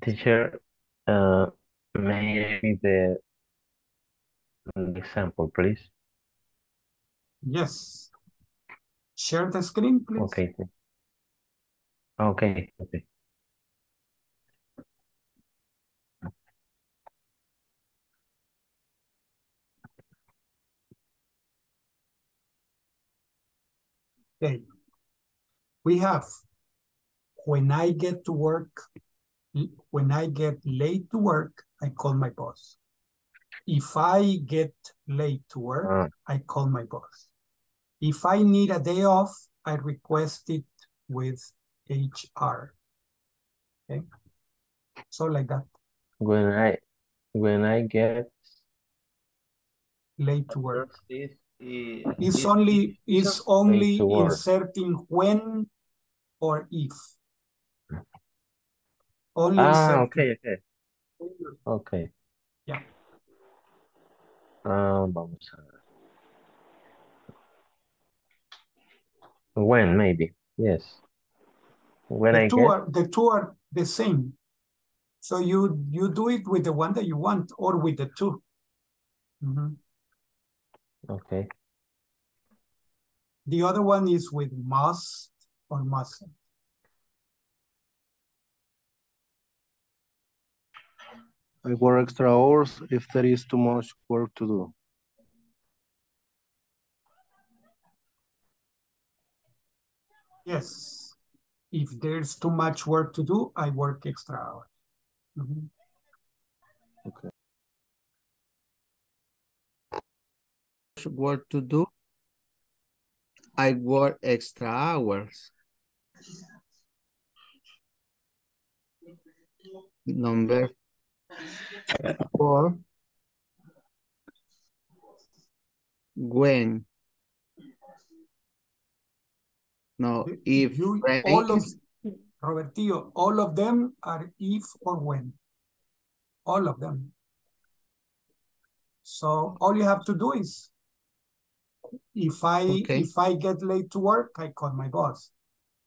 Teacher, uh, may I give the example, please? Yes. Share the screen, please. Okay. Okay. Okay. Okay, we have when I get to work, when I get late to work, I call my boss. If I get late to work, uh. I call my boss. If I need a day off, I request it with H R. Okay, so like that. When I when I get late to work, it, it, it's it, only it's only inserting when or if. Only ah, okay, okay, okay. Yeah. Ah, vamos a ver. When, maybe, yes. When the I two get... are, the two are the same. So you you do it with the one that you want or with the two. Mm-hmm. Okay. The other one is with must or mustn't. I work extra hours if there is too much work to do. Yes. If there's too much work to do, I work extra hours. Mm-hmm. Okay. Work to do, I work extra hours. Number four. When. No, if you, all of Robertillo, all of them are if or when. All of them. So all you have to do is if I okay. if I get late to work, I call my boss.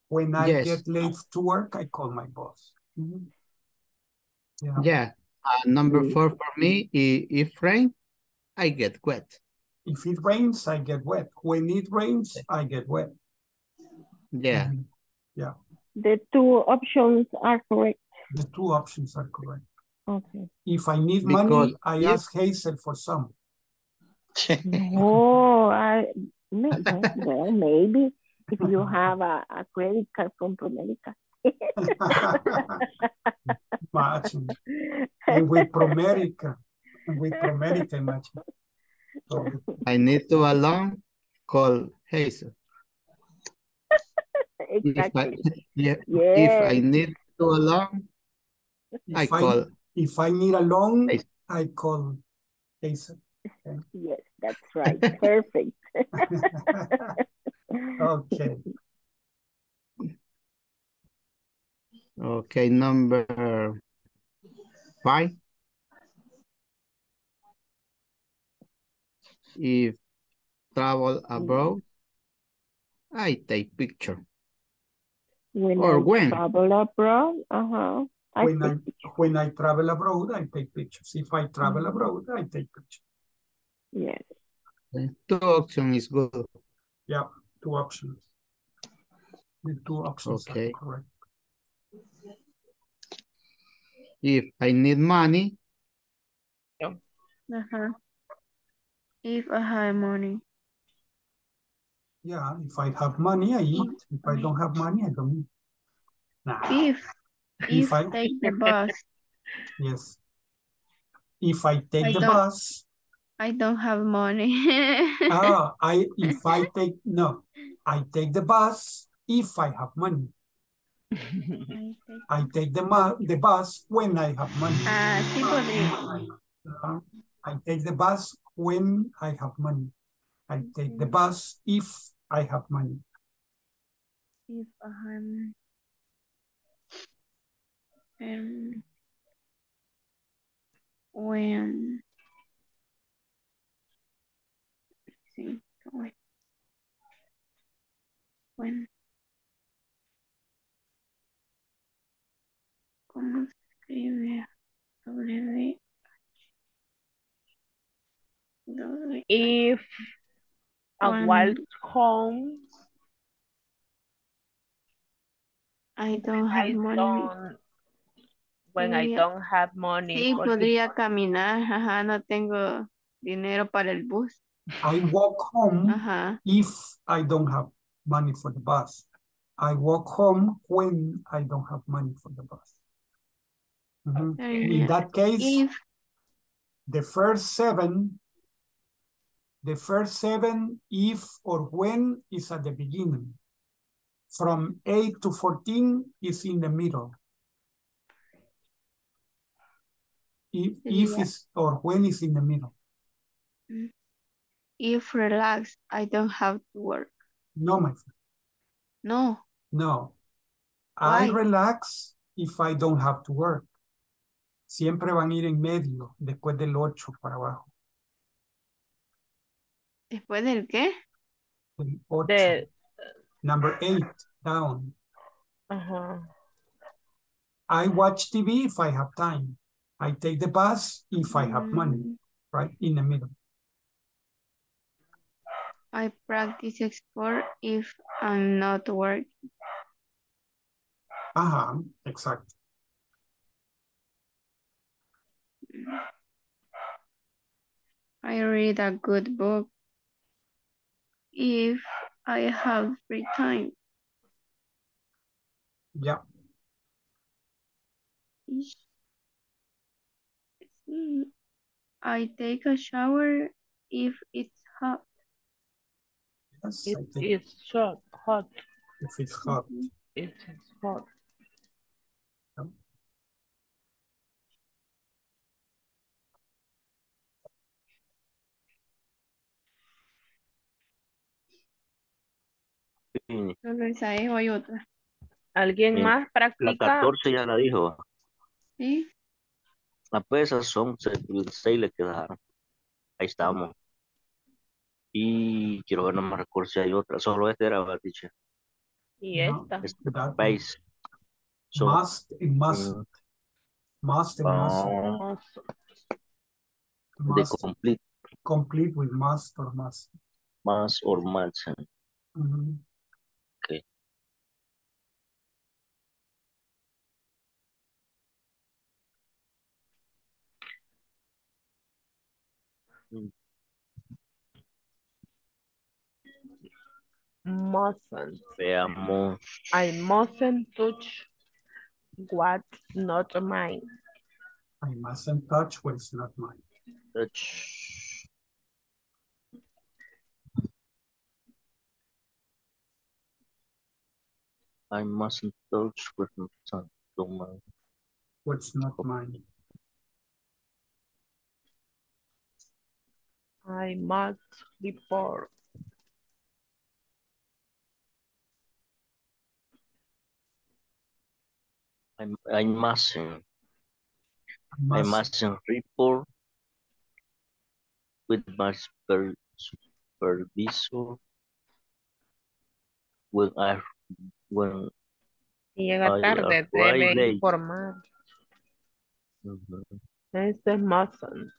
When I yes. get late to work, I call my boss. Mm-hmm. Yeah. yeah. Uh, number four for me, if rain, I get wet. If it rains, I get wet. When it rains, I get wet. Yeah. Yeah. The two options are correct. The two options are correct. Okay. If I need because money, I yes. ask Hazel for some. Oh, I maybe, well, maybe if you have a, a credit card from Promedica. Imagine. And with Promedica. And with Promedica, imagine. So, I need to alone call Hazel. Exactly. If I, yeah, yes. if I need to alone, if I call. I, if I need alone, I, I call Jason. Okay. Yes, that's right. Perfect. Okay. Okay, number five. If travel abroad, I take picture. When or I when? travel abroad, uh-huh. I when, I, when I travel abroad, I take pictures. If I travel abroad, I take pictures. Yes. Two options is good. Yeah, two options. The two options okay. are correct. If I need money. Yeah. Uh-huh. If I have money. Yeah, if I have money, I eat. If I don't have money, I don't eat. Nah. If, if, if I take the bus. Yes. If I take I the bus. I don't have money. ah, I if I take, no. I take the bus if I have money. I take, I take the, the bus when I have money. Ah, tipo de... I take the bus when I have money. I take the bus if I have money. If um, um when think when when ¿Cómo escribe sobre if a when wild home I don't have I money don't, when podría, I don't have money sí, podría caminar. Ajá, no tengo dinero para el bus. I walk home uh-huh. if I don't have money for the bus. I walk home when I don't have money for the bus. Mm-hmm. In that case, if... the first seven, the first seven, if or when, is at the beginning. From eight to fourteen is in the middle. If, if is or when is in the middle. If relax, I don't have to work. No, my friend. No. No. Why? I relax if I don't have to work. Siempre van a ir en medio, después del ocho para abajo. ¿Después del qué? El ocho. Del... Number eight, down. Uh-huh. I watch T V if I have time. I take the bus if I have mm. money, right? In the middle. I practice sport if I'm not working. Uh-huh, exactly. I read a good book if I have free time. Yeah. I take a shower if it's hot. Yes, it is hot. hot. If it's hot. Mm-hmm. It is hot. ¿Alguien sí. más practica? La catorce ya la dijo. Sí. Ah, pues esas son seis le quedaron. Ahí estamos. Y quiero ver nomás recuerdo si hay otra. Solo esta era la dicha. Y esta. No, este país. So, must y must. Um, must y must. De complete. Complete with must or must. Must or must. Mm-hmm. Mustn't. Veamos. I mustn't touch what's not mine. I mustn't touch what's not mine. Touch. I mustn't touch what's not mine. What's not mine. I must report. I, I mustn't. I mustn't report with my supervisor when I when llega tarde, debe informar. Mm-hmm. Este es mustn't.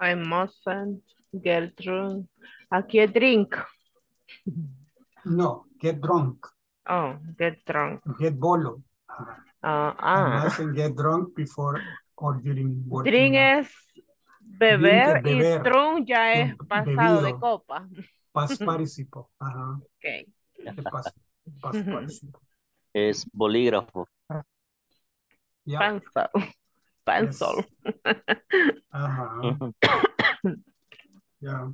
I mustn't get drunk. Aquí es drink. No, get drunk. Oh, get drunk. Get bolo. Uh, ah. I mustn't get drunk before or during working. Drink out. Es beber, drink es beber. Y drunk ya es pasado bebido. De copa. Past participo. Ajá. Okay. Past, past participo. Es bolígrafo. Yeah. Panza. Pencil. Yes. Uh-huh. Yeah.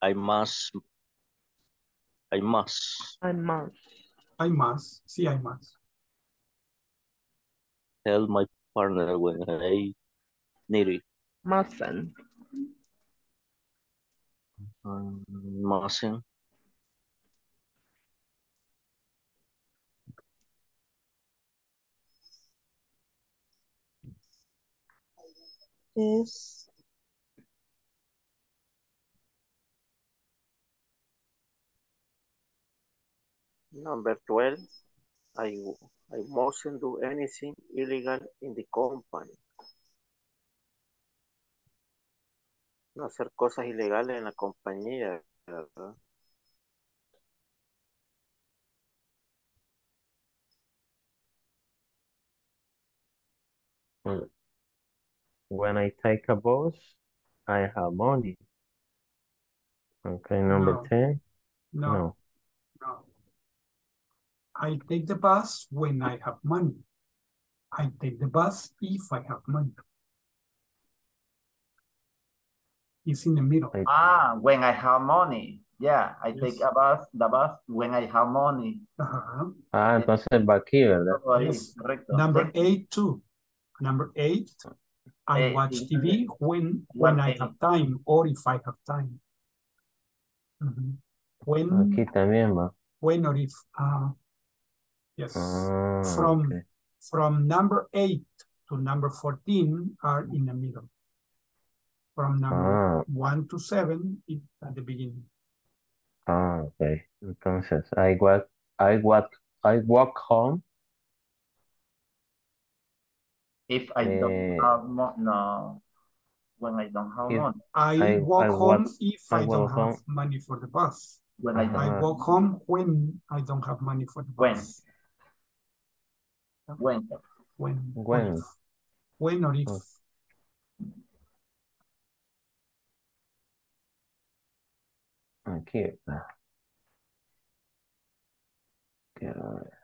I must. I must. I must. I must. See, I must. Tell my partner when I need it. Mustn't. Um, mustn't. Is number twelve. I I mustn't do anything illegal in the company. No hacer cosas ilegales en la compañía, ¿verdad? Mm. When I take a bus, I have money. Okay, number no. ten. No. no. No. I take the bus when I have money. I take the bus if I have money. It's in the middle. Ah, when I have money. Yeah, I yes. take a bus, the bus when I have money. Uh-huh. Ah, entonces va aquí, ¿verdad? Yes. Number eight, too. Number eight, I eight. watch T V when when eight. I have time or if I have time. Mm-hmm. When aquí también va. When or if. Uh, yes. Ah, from okay. from number eight to number fourteen are in the middle. From number ah. one to seven it, at the beginning. Ah, okay. Entonces, I walk, I walk, I walk home. If I eh, don't have money, no. When I don't have money. I, I walk I home walk, if I, I don't have home. money for the bus. When uh-huh. I, don't. I walk home when I don't have money for the bus. When? When? When? When, when, if, when or if. Aquí está. Quiero ver.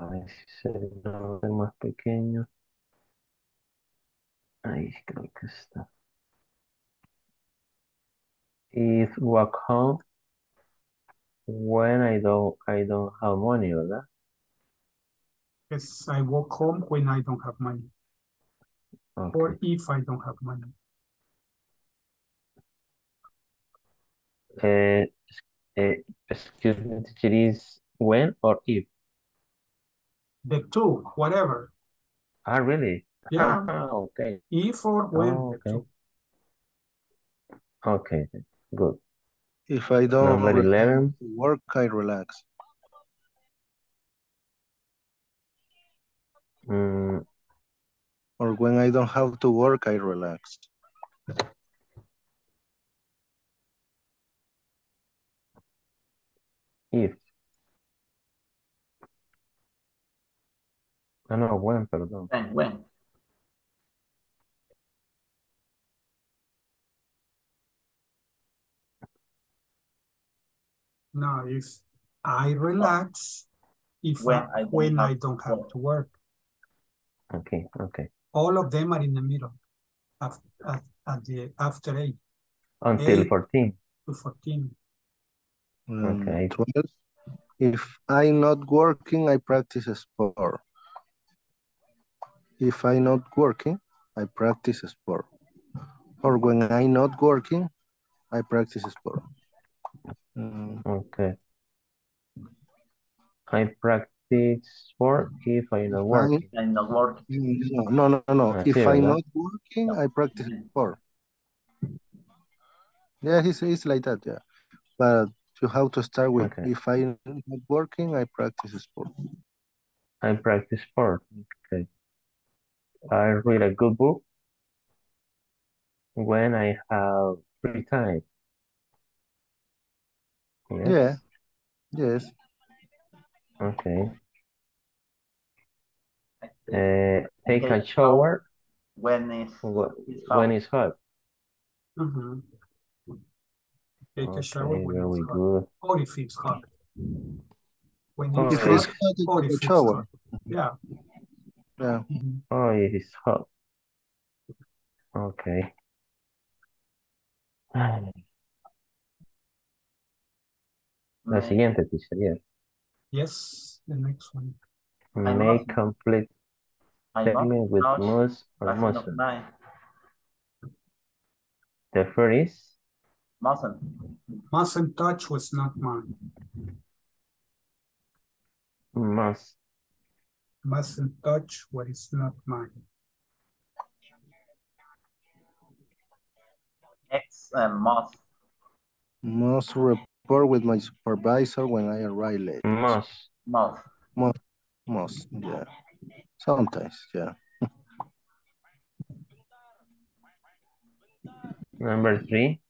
A ver si se ve más pequeño. Ahí creo que está. Is walk home when I don't I don't have money, ¿verdad? Yes, I walk home when I don't have money. Okay. Or if I don't have money. Uh, uh, excuse me, it is when or if? The two, whatever. Ah, really? Yeah. Ah, okay. If or when. Oh, okay. The two. Okay, good. If I don't eleven. work, I relax. Mm. Or when I don't have to work, I relax. If. No, no, when, perdón. When, when. No, if I relax, if when I, I, when I don't have to work. Okay, okay. All of them are in the middle, after, at, at the, after eight. Until eight fourteen. To fourteen. Mm, okay. twelve. If I'm not working, I practice sport. If I'm not working, I practice sport. Or when I'm not working, I practice sport. Mm. Okay. I practice. Sport if I'm not working. I'm not working. No, no, no, no. If I'm not working, I practice sport. Yeah, it's, it's like that, yeah. But you have to start with, okay. If I'm not working, I practice sport. I practice sport, okay. I read a good book when I have free time. Yes. Yeah, yes. Okay. Uh, take a shower when it's when it's hot. Mm-hmm. Take okay, a shower when really it's good. hot. Or if it's hot. When oh, it's, it's hot, hot or if shower. It's yeah. Yeah. Oh, it's hot. Okay. La siguiente sería. Yes, the next one. I may complete segment with must or mustn't. The first is? Mustn't. Mustn't touch was not mine. Must. Mustn't touch what is not mine. X and must. Must report. With my supervisor when I arrive late. Must. Must. Must. Must. Yeah. Sometimes, yeah. Number three.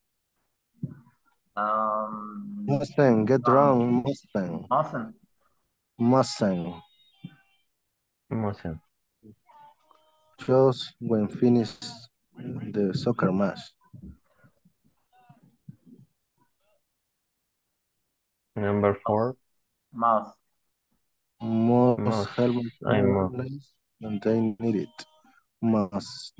Um. Mustn't get um, wrong. Mustn't. Mustn't. Mustn't. Motion. Just when finished the soccer match. Number four. Must. Most, most help I must. When they need it. Must.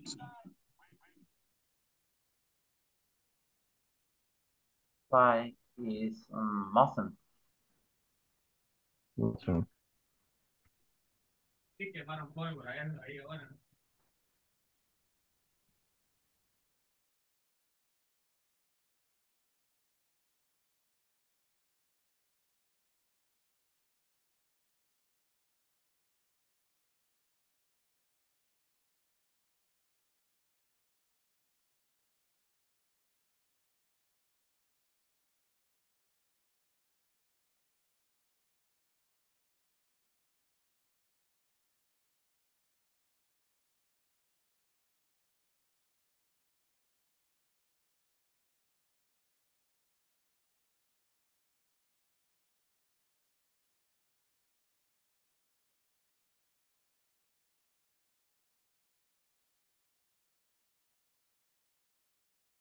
Five is um, mustn't. Mustn't.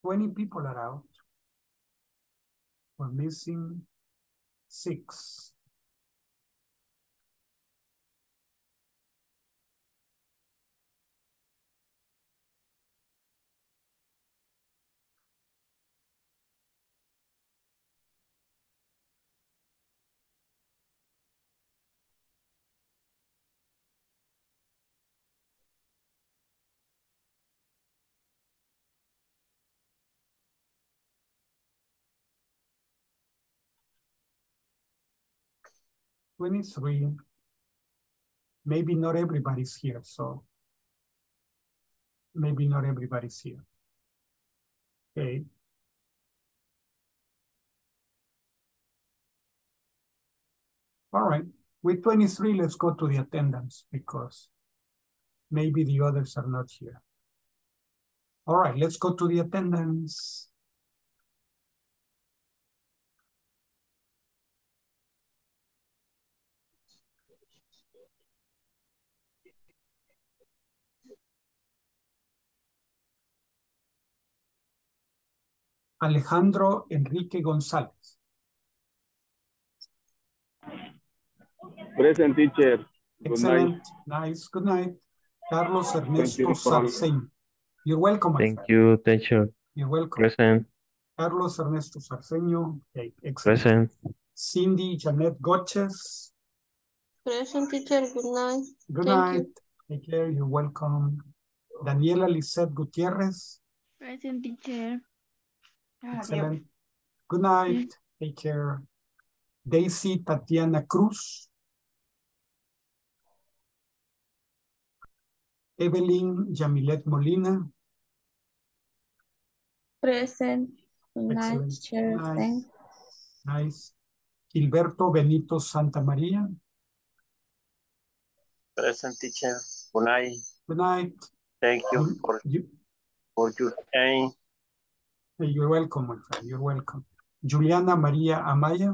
twenty people are out. We're missing six. twenty-three, maybe not everybody's here, so maybe not everybody's here. Okay. All right, with twenty-three, let's go to the attendance because maybe the others are not here. All right, let's go to the attendance. Alejandro Enrique Gonzalez. Present, teacher. Good Excellent. Night. Nice. Good night. Carlos Ernesto you Sarceño. You're welcome. Thank friend. You, teacher. You're welcome. Present. Carlos Ernesto Sarceño. Okay. Excellent. Present. Cindy Janet Gotches. Present, teacher. Good night. Good Thank night. You. Take care. You're welcome. Daniela Lissette Gutierrez. Present, teacher. Excellent. Good night. Take care. Daisy Tatiana Cruz. Evelyn Yamilet Molina. Present. Good night, Chair. Nice. nice. Gilberto Benito Santa Maria. Present, teacher. Good night. Good night. Thank you for, you. for your time. You're welcome, my friend. You're welcome. Juliana Maria Amaya.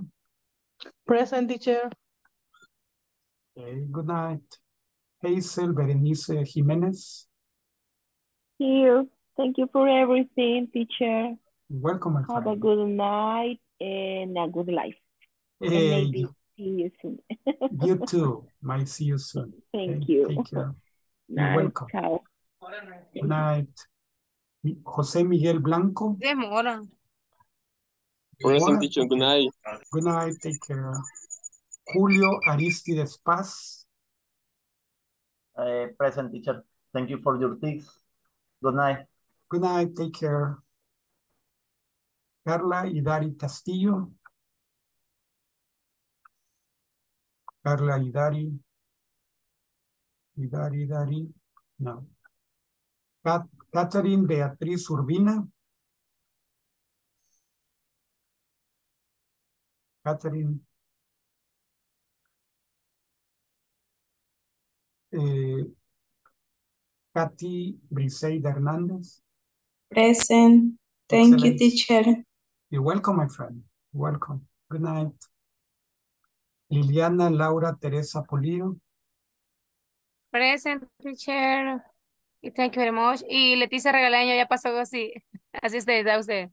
Present, teacher. Okay, good night. Hazel Berenice Jimenez. Here. Thank you for everything, teacher. You're welcome, my friend. Have a good night and a good life. Hey. Maybe see you soon. You too. Might see you soon. Thank okay, you. Take care. Nice. You're welcome. Ciao. Good night. José Miguel Blanco. Demora. Present, teacher. Good night. Good night. Take care. Julio Aristides Paz. Uh, present, teacher. Thank you for your tips. Good night. Good night. Take care. Carla Idari Castillo. Carla Idari. Idari, Idari. No. Cat Catherine Beatriz Urbina. Catherine. Eh, Kathy Briseida Hernandez. Present. Thank Excellent. You, teacher. You're welcome, my friend. Welcome. Good night. Liliana Laura Teresa Polillo. Present, teacher. Thank you very much. Y Leticia Regaleño ya pasó así. Así está usted.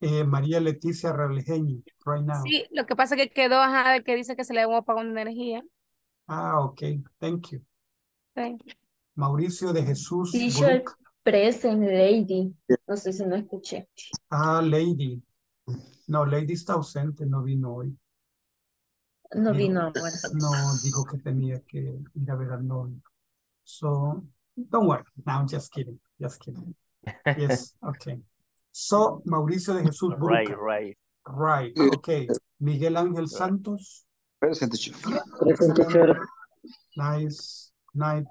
Eh, María Leticia Regaleño, right now. Sí, lo que pasa es que quedó, ajá, el que dice que se le da un apagón de energía. Ah, ok. Thank you. Thank you. Mauricio de Jesús. Teacher, present, lady. No sé si no escuché. Ah, lady. No, lady está ausente, no vino hoy. No vino. Bueno. No, dijo que tenía que ir a ver al novio. So, don't worry. No, I'm just kidding. Just kidding. Yes, okay. So, Mauricio de Jesús Burca. Right, right. Right, okay. Miguel Ángel Santos. Present, teacher. Present, teacher. Nice. Night.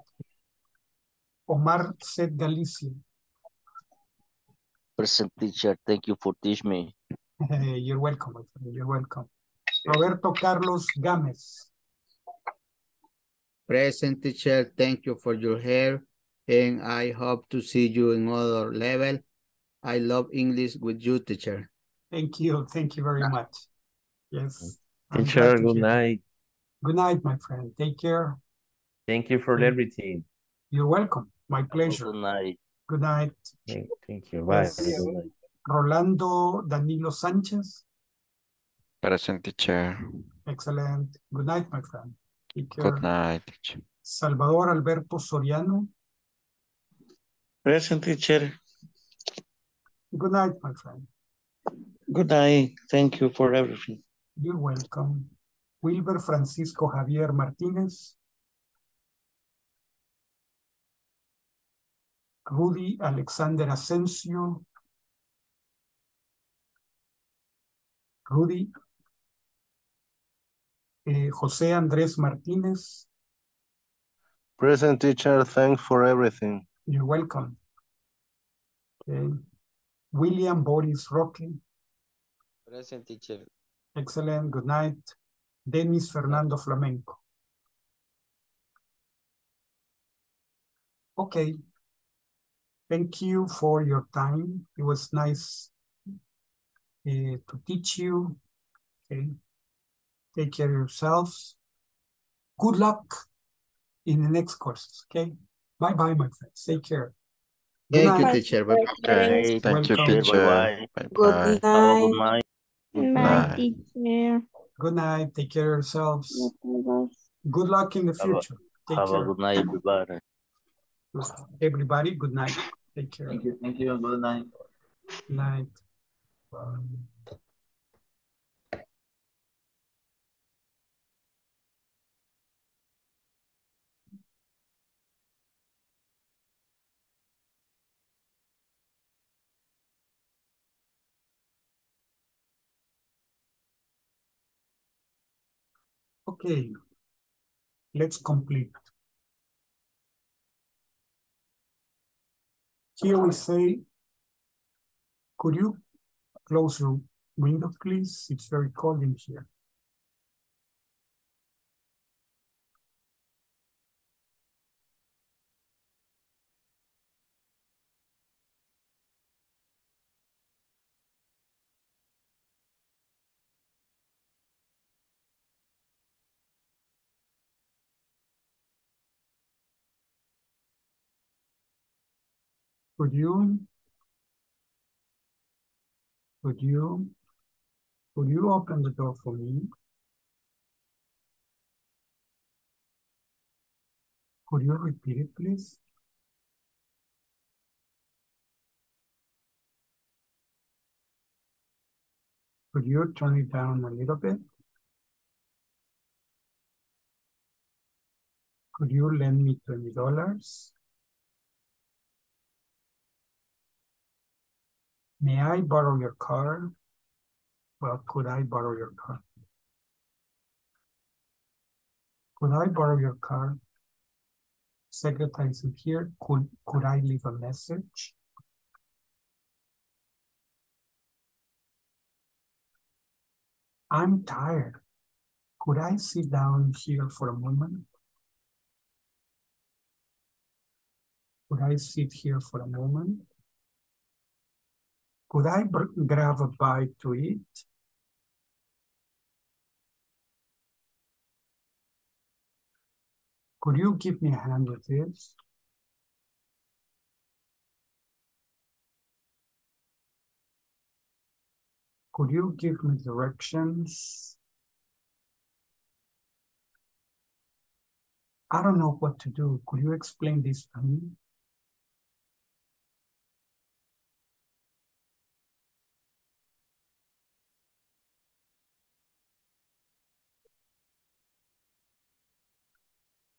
Omar Seth Galicia. Present, teacher. Thank you for teaching me. You're welcome. You're welcome. Roberto Carlos Gámez. Present, teacher. Thank you for your help, and I hope to see you in other level. I love English with you, teacher. Thank you. Thank you very much. Yes. Teacher, good night. Good night, my friend. Take care. Thank you for everything. You're welcome. My pleasure. Good night. Good night. Thank, thank you. Bye. Yes. Rolando Danilo Sánchez. Present, teacher. Excellent. Good night, my friend. Take care. Good night, teacher. Salvador Alberto Soriano. Present, teacher. Good night, my friend. Good night. Thank you for everything. You're welcome. Wilber Francisco Javier Martinez. Rudy Alexander Asensio. Rudy. Eh, Jose Andres Martinez. Present, teacher. Thanks for everything. You're welcome. Okay. William Boris Roque. Present, teacher. Excellent. Good night. Denis Fernando Flamenco. Okay. Thank you for your time. It was nice uh, to teach you. Okay. Take care of yourselves. Good luck in the next courses. Okay. Bye bye, my friends. Take care. Good Thank night. You, teacher. Bye -bye. Okay. Thank Welcome. You, teacher. Bye -bye. Good night. Good night, teacher. Good night. Take care of yourselves. Good luck in the future. Take Have care. A good night, everybody. Everybody, good night. Take care. Thank you. Thank you. Good night. Good night. Bye. Okay, let's complete. Here we say, could you close your window, please? It's very cold in here. Could you, could you, could you open the door for me? Could you repeat it, please? Could you turn it down a little bit? Could you lend me twenty dollars? May I borrow your car? Well, could I borrow your car? Could I borrow your car? Secretary is here. Could, could I leave a message? I'm tired. Could I sit down here for a moment? Could I sit here for a moment? Could I grab a bite to eat? Could you give me a hand with this? Could you give me directions? I don't know what to do. Could you explain this to me?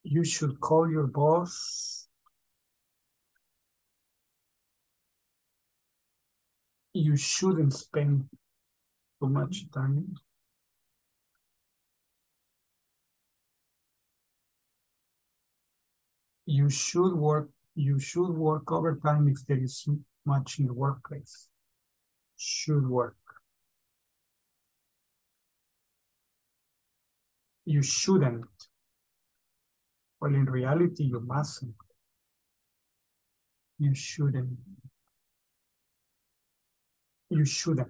You should call your boss. You shouldn't spend too much time. You should work, you should work overtime if there is much in the workplace. Should work. You shouldn't. Well, in reality, you mustn't. You shouldn't. You shouldn't.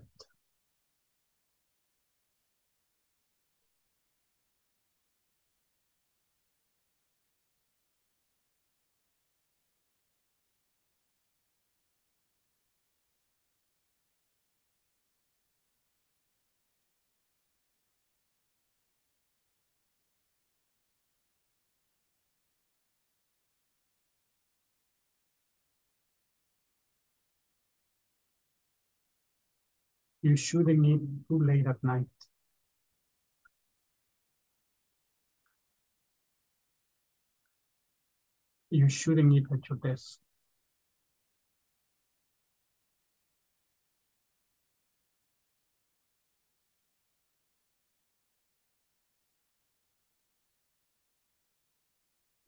You shouldn't eat too late at night. You shouldn't eat at your desk.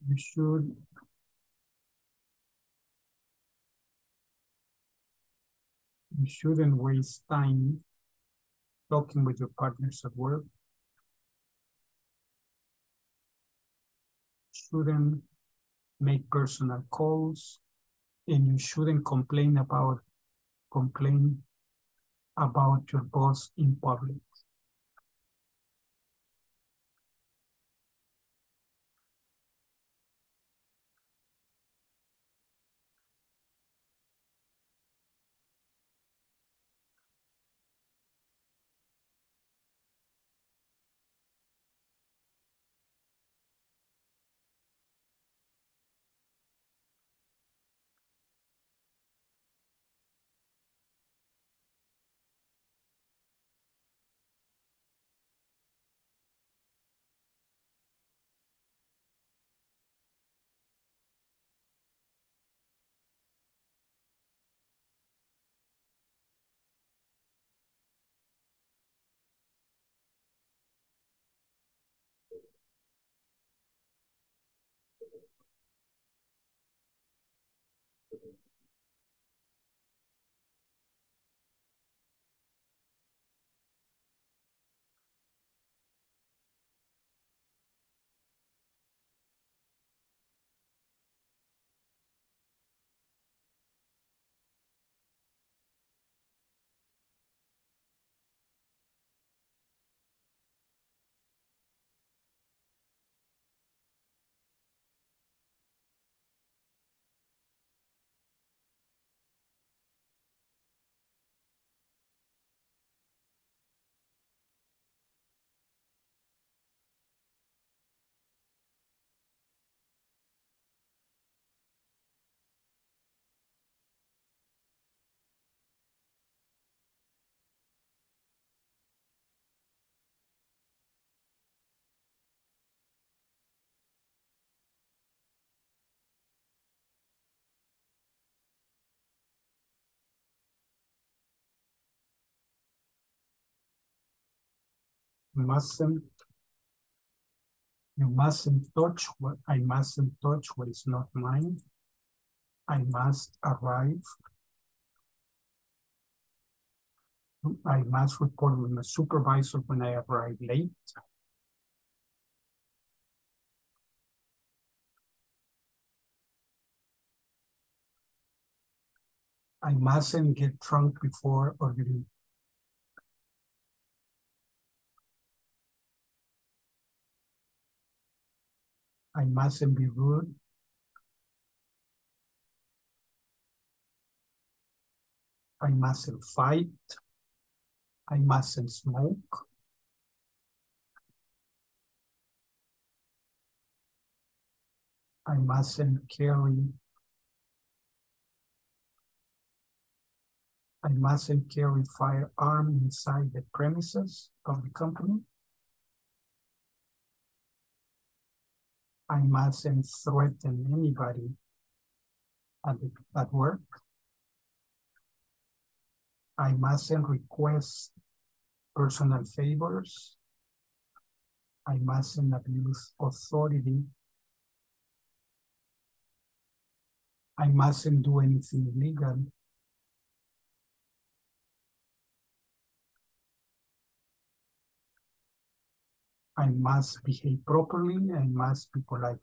You should. You shouldn't waste time talking with your partners at work. Shouldn't make personal calls, and you shouldn't complain about complain about your boss in public. You mustn't, you mustn't touch what I mustn't touch what is not mine. I must arrive. I must report with my supervisor when I arrive late. I mustn't get drunk before or during. I mustn't be rude. I mustn't fight. I mustn't smoke. I mustn't carry. I mustn't carry firearm inside the premises of the company. I mustn't threaten anybody at, the, at work. I mustn't request personal favors. I mustn't abuse authority. I mustn't do anything illegal. I must behave properly. I must be polite.